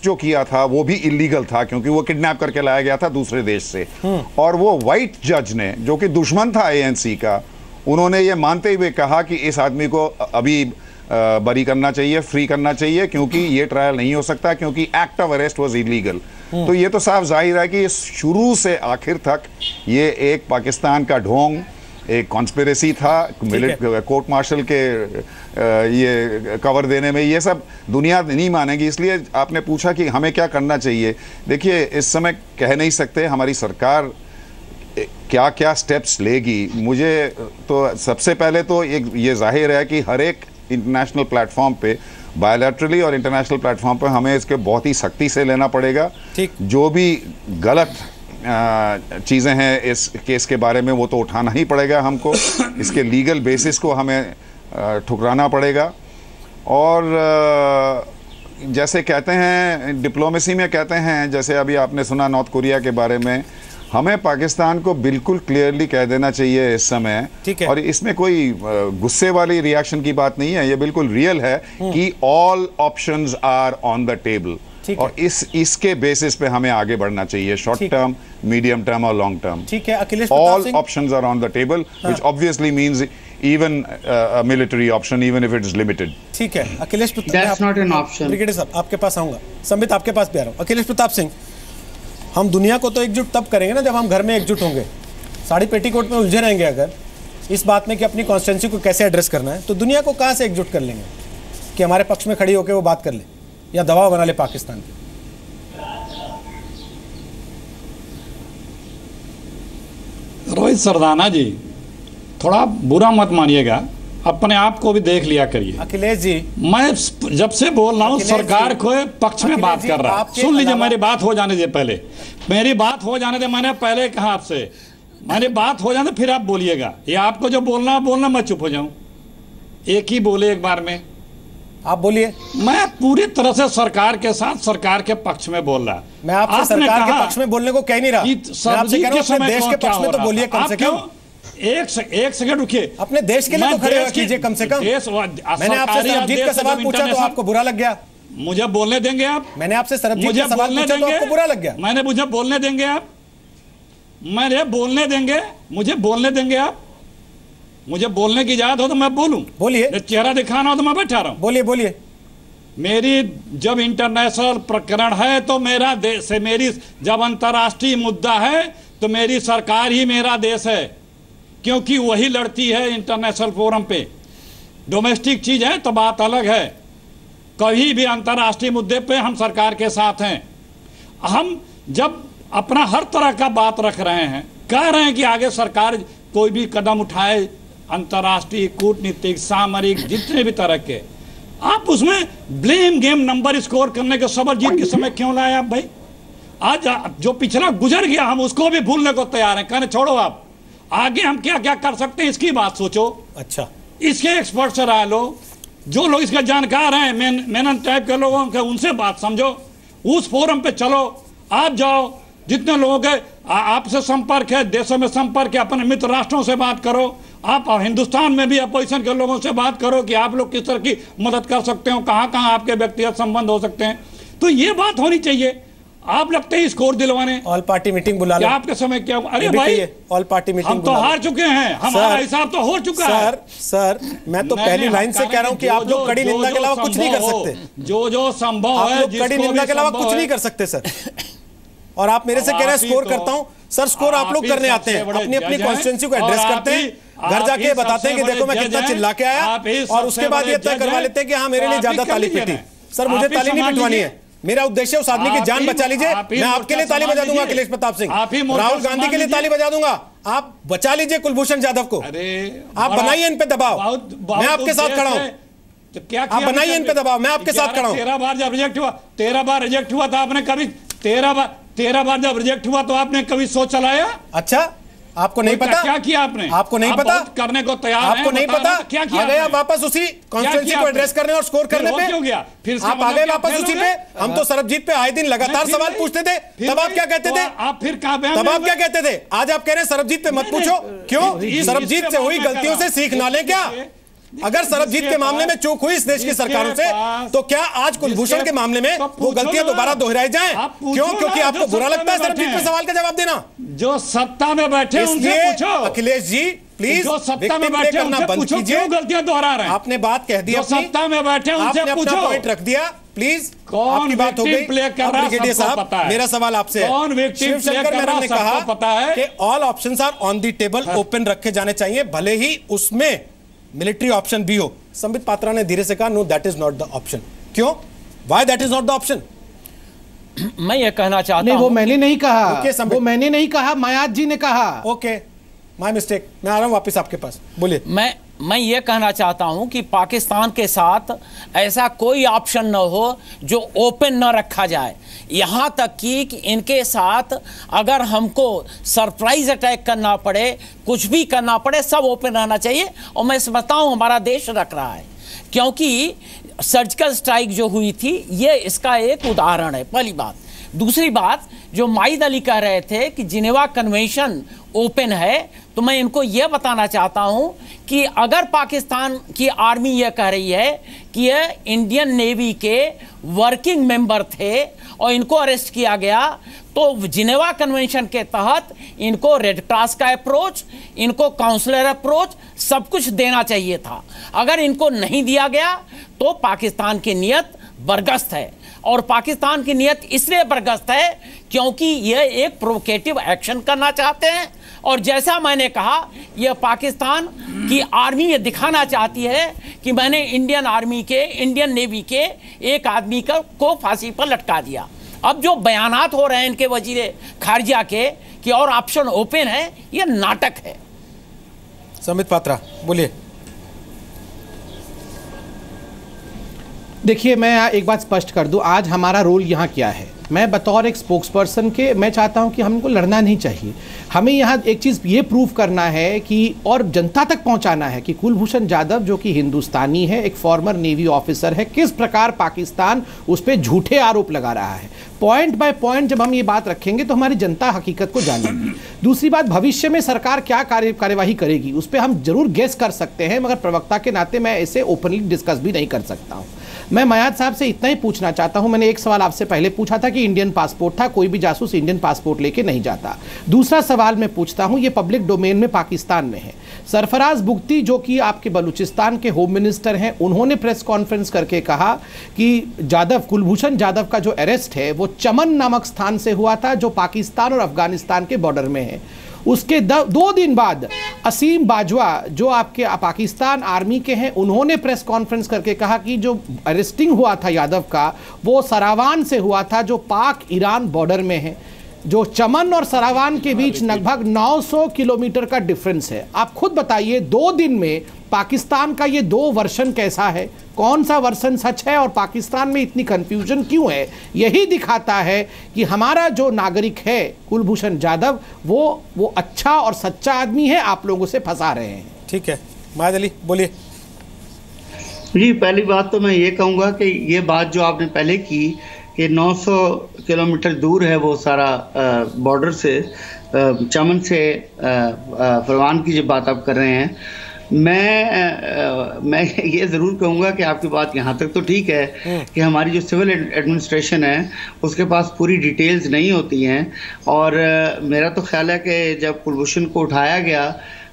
जो किया था वो भी इलीगल था, क्योंकि वो किडनैप करके लाया गया था दूसरे देश से। और वो वाइट जज ने, जो कि दुश्मन था ANC का, उन्होंने ये मानते हुए कहा कि इस आदमी को अभी बरी करना चाहिए, फ्री करना चाहिए, क्योंकि ये ट्रायल नहीं हो सकता क्योंकि act of arrest was illegal. तो ये तो साफ जाहिर है कि शुरू से आखिर तक ये एक पाकिस्तान का ढोंग, एक कॉन्स्पिरेसी था, कोर्ट मार्शल के ये कवर देने में। ये सब दुनिया नहीं मानेगी। इसलिए आपने पूछा कि हमें क्या करना चाहिए। देखिए इस समय कह नहीं सकते हमारी सरकार क्या क्या स्टेप्स लेगी। मुझे तो सबसे पहले तो एक ये जाहिर है कि हर एक इंटरनेशनल प्लेटफॉर्म पे, बायलैटरली और इंटरनेशनल प्लेटफॉर्म पे, हमें इसके बहुत ही सख्ती से लेना पड़ेगा। जो भी गलत चीज़ें हैं इस केस के बारे में वो तो उठाना ही पड़ेगा हमको, इसके लीगल बेसिस को हमें ठुकराना पड़ेगा। और जैसे कहते हैं डिप्लोमेसी में, कहते हैं जैसे अभी आपने सुना नॉर्थ कोरिया के बारे में, हमें पाकिस्तान को बिल्कुल क्लियरली कह देना चाहिए इस समय। और इसमें कोई गुस्से वाली रिएक्शन की बात नहीं है, ये बिल्कुल रियल है कि all options are on the table, और इसके बेसिस पे हमें आगे बढ़ना चाहिए, शॉर्ट टर्म, मीडियम टर्म और लॉन्ग टर्म। ठीक है Akhilesh, all options are on the table, which obviously means even a military option, even if it's limited. ठीक है Akhilesh Pratap, that's not an option. Brigadier साहब आपके पास आऊंगा, संबित आपके पास भी आ रहा हूँ। अखिलेश प्रताप सिंह, हम दुनिया को तो एकजुट तब करेंगे ना जब हम घर में एकजुट होंगे। साड़ी पेटीकोट में उलझे रहेंगे अगर इस बात में कि अपनी कॉन्स्टिट्यूंसी को कैसे एड्रेस करना है, तो दुनिया को कहाँ से एकजुट कर लेंगे कि हमारे पक्ष में खड़ी होकर वो बात कर ले या दबाव बना ले पाकिस्तान की? रोहित सरदाना जी, थोड़ा बुरा मत मानिएगा, अपने आप को भी देख लिया करिए। अखिलेश जी, मैं जब से बोल रहा हूँ सरकार को पक्ष में बात कर रहा हूँ। सुन लीजिए, मेरी बात हो जाने दे, पहले मेरी बात हो जाने दे। मैंने पहले कहा आपसे, मैंने बात हो जाने फिर आप बोलिएगा। ये आपको जो बोलना है बोलना, मैं चुप हो जाऊँ। एक ही बोले एक बार में, आप बोलिए। मैं पूरी तरह से सरकार के साथ, सरकार के पक्ष में बोल रहा। मैं आपसे सरकार के पक्ष में बोलने को कह नहीं रहा। एक सेकंड रुकिए, अपने देश के लिए तो खड़े हो कीजिए कम से कम। मैंने आपसे सरबजीत का सवाल पूछा तो आपको बुरा लग गया। मुझे बोलने देंगे आप? मैंने आपसे सरबजीत का सवाल पूछा तो आपको बुरा लग गया। मैंने मुझे बोलने देंगे आप? मैंने बोलने देंगे, मुझे बोलने देंगे आप? मुझे बोलने की इजाजत हो तो मैं बोलूं। बोलिए। चेहरा दिखाना हो तो मैं बैठा रहा हूँ। बोलिए बोलिए। मेरी जब इंटरनेशनल प्रकरण है तो मेरा देश है, मेरी जब अंतर्राष्ट्रीय मुद्दा है तो मेरी सरकार ही मेरा देश है, क्योंकि वही लड़ती है इंटरनेशनल फोरम पे। डोमेस्टिक चीज़ है तो बात अलग है। कभी भी अंतर्राष्ट्रीय मुद्दे पे हम सरकार के साथ हैं। हम जब अपना हर तरह का बात रख रहे हैं, कह रहे हैं कि आगे सरकार कोई भी कदम उठाए अंतर्राष्ट्रीय कूटनीतिक सामरिक जितने भी तरह के, आप उसमें ब्लेम गेम नंबर स्कोर करने के सरबजीत के समय क्यों लाए आप भाई? आज जो पिछड़ा गुजर गया हम उसको भी भूलने को तैयार हैं, कहने छोड़ो आप, आगे हम क्या क्या कर सकते हैं इसकी बात सोचो। अच्छा, इसके एक्सपर्ट से राय लो, जो लोग इसका जानकार हैं, मेनन टाइप के लोगों के, उनसे बात समझो, उस फोरम पे चलो। आप जाओ, जितने लोगों के आपसे संपर्क है, देशों में संपर्क है, अपने मित्र राष्ट्रों से बात करो। आप हिंदुस्तान में भी अपोजिशन के लोगों से बात करो कि आप लोग किस तरह की मदद कर सकते हो, कहाँ कहाँ आपके व्यक्तिगत संबंध हो सकते हैं। तो ये बात होनी चाहिए। आप लगते हैं स्कोर दिलवाने, ऑल पार्टी मीटिंग बुला लो। आपके समय क्या? अरे भाई ऑल पार्टी मीटिंग हम तो हार चुके हैं, हमारा हिसाब तो हो चुका है। सर मैं तो पहली लाइन से कह रहा हूं कि आप लोग कड़ी निंदा के अलावा कुछ नहीं कर सकते। जो जो संभव है, कड़ी निंदा के अलावा कुछ नहीं कर सकते सर। और आप मेरे से कह रहे हैं स्कोर करता हूं। सर स्कोर आप लोग करने आते हैं, अपनी अपनी कॉन्स्टिट्यूएंसी को एड्रेस करते हैं, घर जाके बताते हैं कि देखो मैं कितना चिल्ला के आया, और उसके बाद ये तय करवा लेते हैं कि हाँ मेरे लिए ज्यादा ताली पिटी। सर मुझे ताली नहीं पिटवानी है, मेरा उद्देश्य उस आदमी की जान बचा लीजिए। मैं आपके लिए ताली बजा दूंगा अखिलेश प्रताप सिंह, राहुल गांधी के लिए ताली बजा दूंगा, आप बचा लीजिए कुलभूषण जाधव को। आप बनाइए इन पे दबाव, मैं आपके साथ खड़ा हूं। तो क्या आप बनाइए इन पे दबाव, मैं आपके साथ खड़ा हूं। 13 बार जब रिजेक्ट हुआ, 13 बार रिजेक्ट हुआ तो आपने कभी 13 बार जब रिजेक्ट हुआ तो आपने कभी सोच चलाया? अच्छा आपको नहीं पता क्या किया आपने? आपको नहीं पता, करने को तैयार हैं, आपको नहीं पता क्या किया? आ गए आप वापस उसी कॉन्स्टिट्यूएंसी को एड्रेस करने और स्कोर करने पे हो गया, फिर आप आ गए वापस उसी पे। हम तो सरबजीत पे आए दिन लगातार सवाल पूछते थे, तब आप क्या कहते थे? आप फिर कहां, तब आप क्या कहते थे? आज आप कह रहे हैं सरबजीत पे मत पूछो, क्यों? सरबजीत से हुई गलतियों से सीख ना लें क्या? अगर सरबजीत के मामले में चूक हुई इस देश की सरकारों से, तो क्या आज कुलभूषण के मामले में वो गलतियां दोबारा दोहराई जाएं? क्यों? क्योंकि आपको बुरा लगता है सरबजीत पे सवाल का जवाब देना। जो सत्ता में बैठे उनसे पूछो। अखिलेश जी प्लीज, जो सत्ता में बैठे उनसे पूछो क्यों गलतियां दोहरा रहे हैं। आपने बात कह दी, सत्ता में बैठे उनसे पूछो, पॉइंट रख दिया, प्लीज कौन बात हो गई साहब। मेरा सवाल आपसे, शिवशंकर मैडम ने कहा कि all options are on the table, open रखे जाने चाहिए, भले ही उसमें मिलिट्री ऑप्शन भी हो। संबित पात्रा ने धीरे से कहा no that is not the option. क्यों? Why that is not the option? मैं ये कहना चाहता नहीं, वो मैंने नहीं कहा, वो मैंने नहीं कहा, मायाद जी ने कहा। ओके माय मिस्टेक, मैं आ रहा हूं वापस आपके पास, बोलिए। मैं ये कहना चाहता हूं कि पाकिस्तान के साथ ऐसा कोई ऑप्शन न हो जो ओपन न रखा जाए। यहाँ तक कि इनके साथ अगर हमको सरप्राइज अटैक करना पड़े, कुछ भी करना पड़े, सब ओपन रहना चाहिए। और मैं समझता हूँ हमारा देश रख रहा है, क्योंकि सर्जिकल स्ट्राइक जो हुई थी ये इसका एक उदाहरण है, पहली बात। दूसरी बात, जो मायद अली कह रहे थे कि जिनेवा कन्वेंशन ओपन है, तो मैं इनको यह बताना चाहता हूँ कि अगर पाकिस्तान की आर्मी यह कह रही है कि यह इंडियन नेवी के वर्किंग मेंबर थे और इनको अरेस्ट किया गया, तो जिनेवा कन्वेंशन के तहत इनको रेड क्रॉस का अप्रोच, इनको काउंसलर अप्रोच, सब कुछ देना चाहिए था। अगर इनको नहीं दिया गया तो पाकिस्तान की नीयत बरगस्त है, और पाकिस्तान की नीयत इसलिए बरगस्त है क्योंकि यह एक प्रोवोकेटिव एक्शन करना चाहते हैं। और जैसा मैंने कहा, यह पाकिस्तान की आर्मी ये दिखाना चाहती है कि मैंने इंडियन आर्मी के, इंडियन नेवी के एक आदमी को फांसी पर लटका दिया। अब जो बयानात हो रहे हैं इनके वजीर खारजा के कि और ऑप्शन ओपन है, यह नाटक है। संबित पात्रा बोलिए। देखिए, मैं एक बात स्पष्ट कर दूं, आज हमारा रोल यहाँ क्या है। मैं बतौर एक स्पोक्सपर्सन के मैं चाहता हूं कि हमको लड़ना नहीं चाहिए, हमें यहाँ एक चीज़ ये प्रूव करना है कि और जनता तक पहुंचाना है कि कुलभूषण जाधव जो कि हिंदुस्तानी है, एक फॉर्मर नेवी ऑफिसर है, किस प्रकार पाकिस्तान उस पर झूठे आरोप लगा रहा है। पॉइंट बाय पॉइंट जब हम ये बात रखेंगे तो हमारी जनता हकीकत को जानेगी। दूसरी बात, भविष्य में सरकार क्या कार्यवाही करेगी उस पर हम जरूर गेस कर सकते हैं, मगर प्रवक्ता के नाते मैं इसे ओपनली डिस्कस भी नहीं कर सकता हूँ। मैं मयाद साहब से इतना ही पूछना चाहता हूँ, मैंने एक सवाल आपसे पहले पूछा था कि इंडियन पासपोर्ट था, कोई भी जासूस इंडियन पासपोर्ट लेके नहीं जाता। दूसरा सवाल मैं पूछता हूं, ये पब्लिक डोमेन में पाकिस्तान में है। सरफराज बुगती जो कि आपके बलूचिस्तान के होम मिनिस्टर हैं, उन्होंने प्रेस कॉन्फ्रेंस करके कहा कि जाधव, कुलभूषण जाधव का जो अरेस्ट है वो चमन नामक स्थान से हुआ था जो पाकिस्तान और अफगानिस्तान के बॉर्डर में है। उसके 2 दिन बाद असीम बाजवा जो आपके पाकिस्तान आर्मी के हैं, उन्होंने प्रेस कॉन्फ्रेंस करके कहा कि जो अरेस्टिंग हुआ था यादव का वो सरावान से हुआ था जो पाक ईरान बॉर्डर में है। जो चमन और सरावान के बीच लगभग 900 किलोमीटर का डिफरेंस है। आप खुद बताइए 2 दिन में पाकिस्तान का ये 2 वर्शन कैसा है, कौन सा वर्सन सच है और पाकिस्तान में इतनी कंफ्यूजन क्यों है? यही दिखाता है कि हमारा जो नागरिक है कुलभूषण जाधव वो अच्छा और सच्चा आदमी है, आप लोगों से फंसा रहे हैं। ठीक है, मायद अली बोलिए। जी, पहली बात तो मैं ये कहूँगा कि ये बात जो आपने पहले की कि 900 किलोमीटर दूर है वो सारा बॉर्डर से, चमन से फरवान की जो बात आप कर रहे हैं, मैं ये ज़रूर कहूँगा कि आपकी बात यहाँ तक तो ठीक है कि हमारी जो सिविल एडमिनिस्ट्रेशन है उसके पास पूरी डिटेल्स नहीं होती हैं, और मेरा तो ख्याल है कि जब कुलभूषण को उठाया गया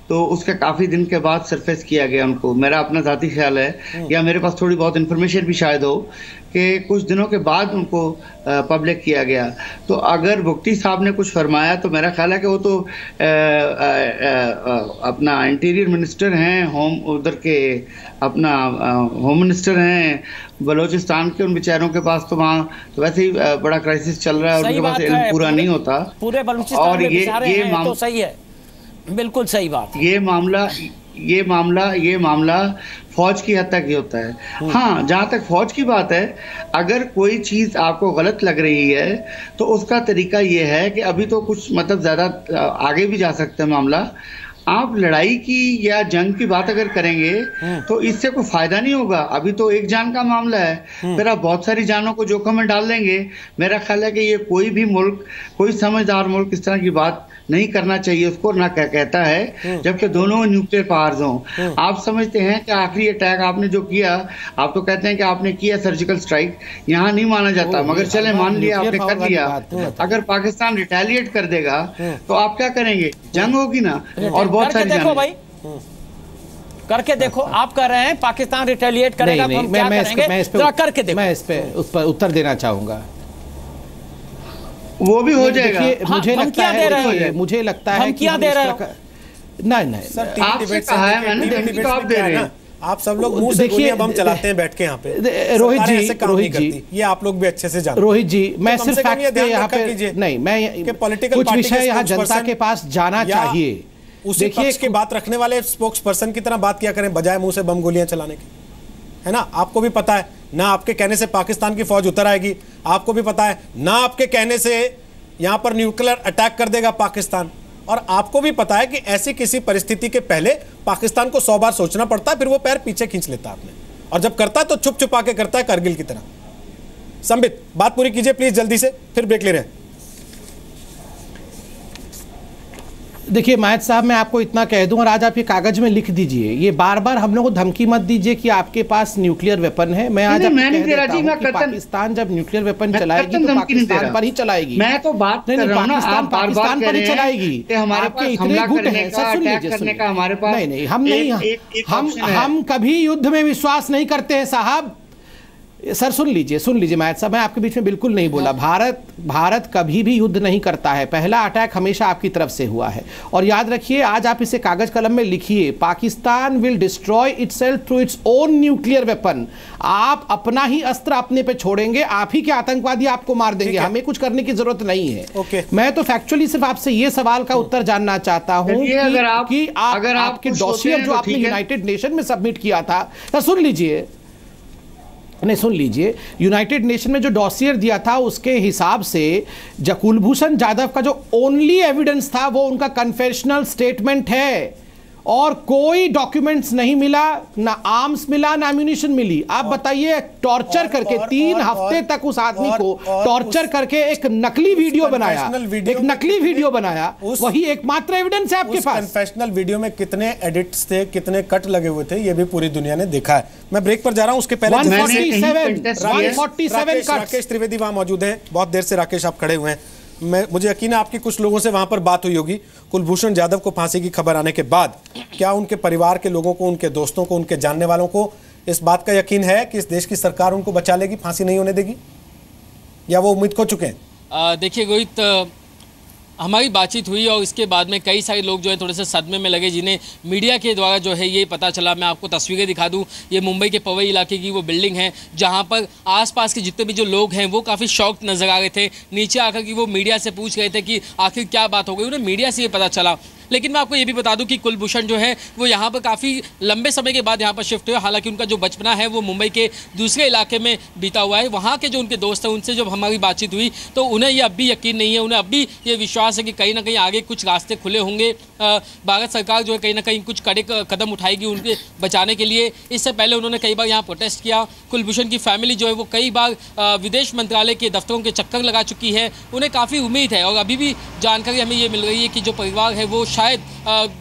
तो उसका काफ़ी दिन के बाद सरफेस किया गया उनको। मेरा अपना ज़ाती ख्याल है, या मेरे पास थोड़ी बहुत इन्फॉर्मेशन भी शायद हो कि कुछ दिनों के बाद उनको पब्लिक किया गया। तो अगर बुगटी साहब ने कुछ फरमाया तो मेरा ख्याल है कि वो तो अपना इंटीरियर मिनिस्टर हैं, होम उधर के अपना होम मिनिस्टर हैं बलूचिस्तान के, उन बेचारों के पास तो वहाँ तो वैसे ही बड़ा क्राइसिस चल रहा है, उनके पास इल्म पूरा नहीं होता पूरे बलूचिस्तान में, और ये मामला सही है, बिल्कुल सही बात। ये मामला ये मामला फौज की हद तक ही होता है। हाँ, जहाँ तक फौज की बात है, अगर कोई चीज़ आपको गलत लग रही है तो उसका तरीका ये है कि अभी तो कुछ मतलब ज़्यादा आगे भी जा सकता है मामला। आप लड़ाई की या जंग की बात अगर करेंगे तो इससे कोई फायदा नहीं होगा। अभी तो एक जान का मामला है, फिर आप बहुत सारी जानों को जोखिम में डाल देंगे। मेरा ख्याल है कि ये कोई भी मुल्क, कोई समझदार मुल्क इस तरह की बात नहीं करना चाहिए, उसको ना कहता है, जबकि दोनों न्यूक्लियर पावर्स हों। आप समझते हैं कि आखिरी अटैक आपने जो किया, आप तो कहते हैं कि आपने किया सर्जिकल स्ट्राइक, यहाँ नहीं माना जाता, मगर चले मान लिया आपने कर दिया। अगर पाकिस्तान रिटेलिएट कर देगा तो आप क्या करेंगे? जंग होगी ना, और बहुत सारी जंग। देखो भाई, करके देखो, आप कह रहे हैं पाकिस्तान रिटेलिएट करेगा, मैं इस पर उत्तर देना चाहूंगा, वो भी हो जाएगा। मुझे लगता है क्या दे रहे हो? नहीं, आपसे कहा है मैंने, तो आप दे रहे हैं। आप सब लोग मुंह से गोलियां बम चलाते हैं बैठ के यहाँ पे। रोहित जी, ये आप लोग भी अच्छे से जानते हैं। रोहित जी, मैं सिर्फ फैक्ट पे यहाँ पे नहीं, मैं पॉलिटिकल कुछ विषय यहाँ जनता के पास जाना चाहिए। उसी पक्ष की बात रखने वाले स्पोक्स पर्सन की तरह बात किया करें, बजाय मुंह से बम गोलियां चलाने के, है ना। आपको भी पता है ना, आपके कहने से पाकिस्तान की फौज उतर आएगी। आपको भी पता है ना, आपके कहने से यहाँ पर न्यूक्लियर अटैक कर देगा पाकिस्तान। और आपको भी पता है कि ऐसी किसी परिस्थिति के पहले पाकिस्तान को 100 बार सोचना पड़ता है, फिर वो पैर पीछे खींच लेता है आपने, और जब करता है तो छुप छुपा के करता है, कारगिल की तरह। संबित, बात पूरी कीजिए प्लीज जल्दी से, फिर ब्रेक ले रहे हैं। देखिए मायद साहब, मैं आपको इतना कह दूं, और आज आप ये कागज में लिख दीजिए, ये बार बार हम लोग को धमकी मत दीजिए कि आपके पास न्यूक्लियर वेपन है। मैं आज आपको पाकिस्तान जब न्यूक्लियर वेपन चलाएगी तो पाकिस्तान पर ही चलाएगी। मैं तो बात कर रहा हूं ना, आप पाकिस्तान पर ही चलाएगी। आपके इतने गुट हैं, सुन लीजिए। नहीं, हम नहीं, हम कभी युद्ध में विश्वास नहीं करते हैं साहब। सर सुन लीजिए मायद साहब, मैं आपके बीच में बिल्कुल नहीं बोला। भारत कभी भी युद्ध नहीं करता है, पहला अटैक हमेशा आपकी तरफ से हुआ है। और याद रखिए, आज आप इसे कागज कलम में लिखिए, Pakistan will destroy itself through its own nuclear weapon. आप अपना ही अस्त्र अपने पे छोड़ेंगे, आप ही के आतंकवादी आपको मार देंगे, हमें कुछ करने की जरूरत नहीं है। मैं तो फैक्चुअली सिर्फ आपसे ये सवाल का उत्तर जानना चाहता हूँ कि आपके डॉसियर जो आपने यूनाइटेड नेशन में सबमिट किया था, सर सुन लीजिए, यूनाइटेड नेशन में जो डॉसियर दिया था उसके हिसाब से कुलभूषण जाधव का जो ओनली एविडेंस था वो उनका कन्फेशनल स्टेटमेंट है, और कोई डॉक्यूमेंट्स नहीं मिला, ना आर्म्स मिला, ना म्यूनिशन मिली। आप बताइए, टॉर्चर करके 3 हफ्ते तक उस आदमी को टॉर्चर करके एक नकली वीडियो बनाया, वही एकमात्र एविडेंस है आपके पास। कन्फेशनल वीडियो में कितने एडिट्स थे, कितने कट लगे हुए थे, ये भी पूरी दुनिया ने देखा है। मैं ब्रेक पर जा रहा हूँ, उसके पहले 147 राकेश त्रिवेदी वहां मौजूद है। बहुत देर से राकेश आप खड़े हुए हैं, मुझे यकीन है आपकी कुछ लोगों से वहां पर बात हुई होगी। कुलभूषण जाधव को फांसी की खबर आने के बाद क्या उनके परिवार के लोगों को, उनके दोस्तों को, उनके जानने वालों को इस बात का यकीन है कि इस देश की सरकार उनको बचा लेगी, फांसी नहीं होने देगी, या वो उम्मीद खो चुके हैं? देखिए गोहित, हमारी बातचीत हुई और इसके बाद में कई सारे लोग जो है थोड़े से सदमे में लगे, जिन्हें मीडिया के द्वारा जो है ये पता चला। मैं आपको तस्वीरें दिखा दूं, ये मुंबई के पवई इलाके की वो बिल्डिंग है, जहां पर आसपास के जितने भी जो लोग हैं वो काफ़ी शॉक्ड नज़र आ रहे थे। नीचे आकर कि वो मीडिया से पूछ रहे थे कि आखिर क्या बात हो गई, उन्हें मीडिया से ये पता चला। लेकिन मैं आपको ये भी बता दूं कि कुलभूषण जो है वो यहाँ पर काफ़ी लंबे समय के बाद यहाँ पर शिफ्ट हुए। हालांकि उनका जो बचपना है वो मुंबई के दूसरे इलाके में बीता हुआ है। वहाँ के जो उनके दोस्त हैं उनसे जब हमारी बातचीत हुई तो उन्हें ये अब भी यकीन नहीं है, उन्हें अब भी ये विश्वास है कि कहीं ना कहीं आगे कुछ रास्ते खुले होंगे, भारत सरकार जो है कहीं ना कहीं कुछ कड़े कदम उठाएगी उनके बचाने के लिए। इससे पहले उन्होंने कई बार यहाँ प्रोटेस्ट किया। कुलभूषण की फैमिली जो है वो कई बार विदेश मंत्रालय के दफ्तरों के चक्कर लगा चुकी है, उन्हें काफ़ी उम्मीद है। और अभी भी जानकारी हमें ये मिल रही है कि जो परिवार है वो शायद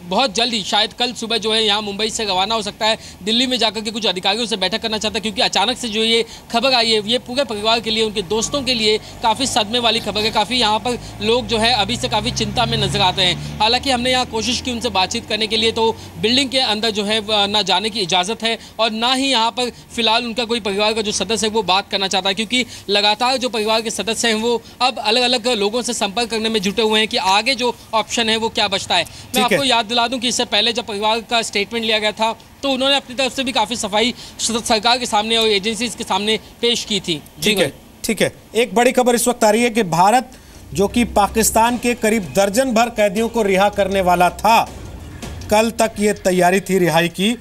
बहुत जल्दी, शायद कल सुबह जो है यहाँ मुंबई से रवाना हो सकता है, दिल्ली में जाकर के कुछ अधिकारियों से बैठक करना चाहता है, क्योंकि अचानक से जो ये खबर आई है ये पूरे परिवार के लिए, उनके दोस्तों के लिए काफ़ी सदमे वाली खबर है। काफ़ी यहाँ पर लोग जो है अभी से काफ़ी चिंता में नजर आते हैं। हालांकि हमने यहाँ कोशिश की उनसे बातचीत करने के लिए, तो बिल्डिंग के अंदर जो है ना जाने की इजाज़त है, और ना ही यहाँ पर फिलहाल उनका कोई परिवार का जो सदस्य है वो बात करना चाहता है, क्योंकि लगातार जो परिवार के सदस्य हैं वो अब अलग अलग लोगों से संपर्क करने में जुटे हुए हैं कि आगे जो ऑप्शन है वो क्या बचता है। मैं आपको याद दिला दूं कि इससे पहले जब परिवार का स्टेटमेंट लिया गया था तो उन्होंने अपनी तरफ से भी काफी सफाई सरकार के सामने और एजेंसीज के सामने पेश की थी। ठीक है। एक बड़ी खबर इस वक्त आ रही है कि भारत, जो कि पाकिस्तान के करीब दर्जन भर कैदियों को रिहा करने वाला था, कल तक ये तैयारी थी रिहाई की,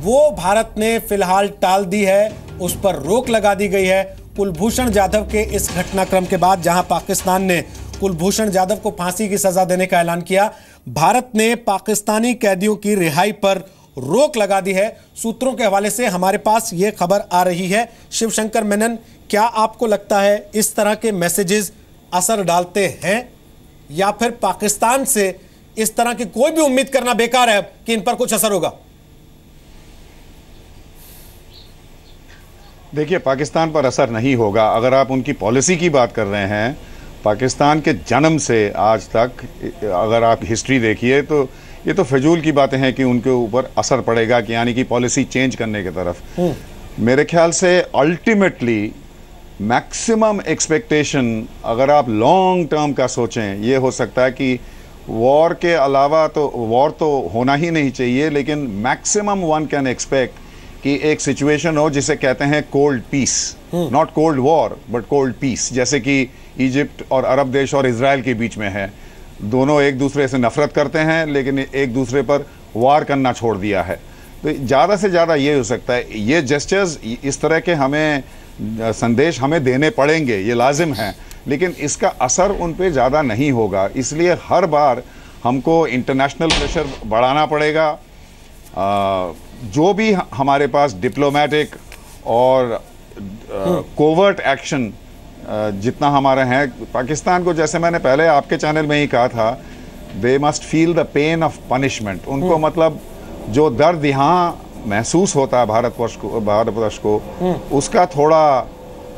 वो भारत ने फिलहाल टाल दी है, उस पर रोक लगा दी गई है। कुलभूषण जाधव के इस घटनाक्रम के बाद जहां पाकिस्तान ने कुलभूषण जाधव को फांसी की सजा देने का ऐलान किया, भारत ने पाकिस्तानी कैदियों की रिहाई पर रोक लगा दी है। सूत्रों के हवाले से हमारे पास ये खबर आ रही है। शिवशंकर मेनन, क्या आपको लगता है इस तरह के मैसेजेस असर डालते हैं या फिर पाकिस्तान से इस तरह की कोई भी उम्मीद करना बेकार है कि इन पर कुछ असर होगा? देखिए, पाकिस्तान पर असर नहीं होगा। अगर आप उनकी पॉलिसी की बात कर रहे हैं, पाकिस्तान के जन्म से आज तक अगर आप हिस्ट्री देखिए तो ये तो फिजूल की बातें हैं कि उनके ऊपर असर पड़ेगा, कि यानी कि पॉलिसी चेंज करने की तरफ। मेरे ख्याल से अल्टीमेटली मैक्सिमम एक्सपेक्टेशन अगर आप लॉन्ग टर्म का सोचें, ये हो सकता है कि वॉर के अलावा तो वॉर तो होना ही नहीं चाहिए, लेकिन मैक्सिमम वन कैन एक्सपेक्ट कि एक सिचुएशन हो जिसे कहते हैं cold peace, not cold war but cold peace, जैसे कि इजिप्ट और अरब देश और इजराइल के बीच में है। दोनों एक दूसरे से नफरत करते हैं लेकिन एक दूसरे पर वार करना छोड़ दिया है। तो ज़्यादा से ज़्यादा ये हो सकता है। ये जेस्चर्स, इस तरह के हमें संदेश हमें देने पड़ेंगे, ये लाजिम है, लेकिन इसका असर उन पर ज़्यादा नहीं होगा। इसलिए हर बार हमको इंटरनेशनल प्रेशर बढ़ाना पड़ेगा। जो भी हमारे पास डिप्लोमेटिक और कोवर्ट एक्शन जितना हमारा है, पाकिस्तान को, जैसे मैंने पहले आपके चैनल में ही कहा था, they must feel the pain of punishment. उनको मतलब जो दर्द यहाँ महसूस होता है भारतवर्ष को उसका थोड़ा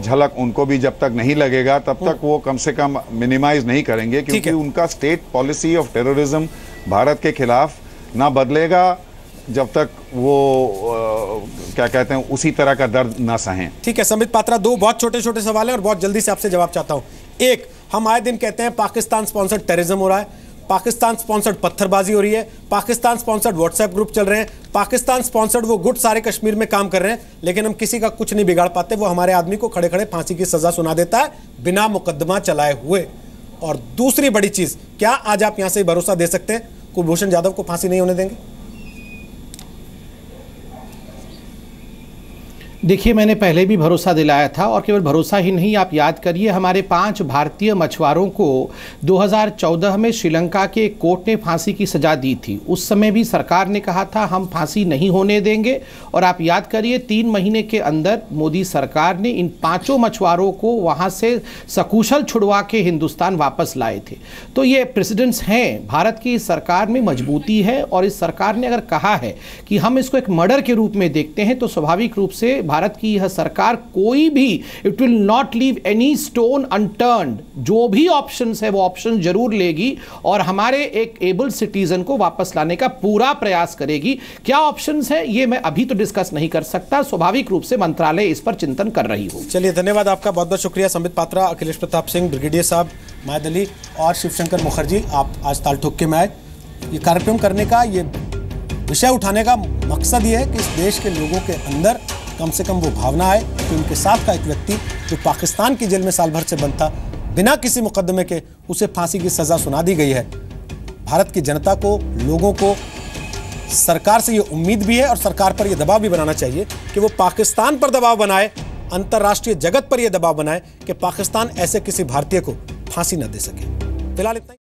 झलक उनको भी जब तक नहीं लगेगा तब तक वो कम से कम मिनिमाइज नहीं करेंगे, क्योंकि उनका state policy of terrorism Bharat के खिलाफ ना बदलेगा जब तक वो क्या कहते हैं उसी तरह का दर्द ना सहें। ठीक है संबित पात्रा, दो बहुत छोटे छोटे सवाल हैं और बहुत जल्दी से आपसे जवाब चाहता हूँ। एक, हम आए दिन कहते हैं पाकिस्तान स्पॉन्सर्ड टेररिज्म हो रहा है, पाकिस्तान स्पॉन्सर्ड पत्थरबाजी हो रही है, पाकिस्तान स्पॉन्सर्ड व्हाट्सएप ग्रुप चल रहे हैं, पाकिस्तान स्पॉन्सर्ड वो गुट सारे कश्मीर में काम कर रहे हैं, लेकिन हम किसी का कुछ नहीं बिगाड़ पाते। वो हमारे आदमी को खड़े खड़े फांसी की सजा सुना देता है बिना मुकदमा चलाए हुए। और दूसरी बड़ी चीज़, क्या आज आप यहाँ से भरोसा दे सकते हैं कुलभूषण जाधव को फांसी नहीं होने देंगे? देखिए, मैंने पहले भी भरोसा दिलाया था, और केवल भरोसा ही नहीं, आप याद करिए हमारे 5 भारतीय मछुआरों को 2014 में श्रीलंका के एक कोर्ट ने फांसी की सजा दी थी। उस समय भी सरकार ने कहा था हम फांसी नहीं होने देंगे, और आप याद करिए 3 महीने के अंदर मोदी सरकार ने इन 5 मछुआरों को वहाँ से सकुशल छुड़वा के हिंदुस्तान वापस लाए थे। तो ये प्रेसिडेंट्स हैं, भारत की सरकार में मजबूती है, और इस सरकार ने अगर कहा है कि हम इसको एक मर्डर के रूप में देखते हैं तो स्वाभाविक रूप से भारत की यह सरकार कोई भी, it will not leave any stone unturned, जो भी ऑप्शंस है वो ऑप्शन जरूर लेगी और हमारे एक एबल सिटीजन को वापस लाने का पूरा प्रयास करेगी। क्या ऑप्शंस है ये मैं अभी तो डिस्कस नहीं कर सकता, स्वाभाविक रूप से मंत्रालय इस पर चिंतन कर रही हो। चलिए, धन्यवाद आपका, बहुत बहुत शुक्रिया संबित पात्रा, अखिलेश प्रताप सिंह, ब्रिगेडियर साहब, मायद अली और शिवशंकर मुखर्जी, आप आज ताल ठोक के में आए। ये कार्यक्रम करने का, ये विषय उठाने का मकसद ये है कि इस देश के लोगों के अंदर कम से कम वो भावना आए कि उनके साथ का एक व्यक्ति जो पाकिस्तान की जेल में साल भर से बंद था, बिना किसी मुकदमे के उसे फांसी की सजा सुना दी गई है। भारत की जनता को, लोगों को, सरकार से ये उम्मीद भी है और सरकार पर ये दबाव भी बनाना चाहिए कि वो पाकिस्तान पर दबाव बनाए, अंतर्राष्ट्रीय जगत पर यह दबाव बनाए कि पाकिस्तान ऐसे किसी भारतीय को फांसी न दे सके। फिलहाल इतना।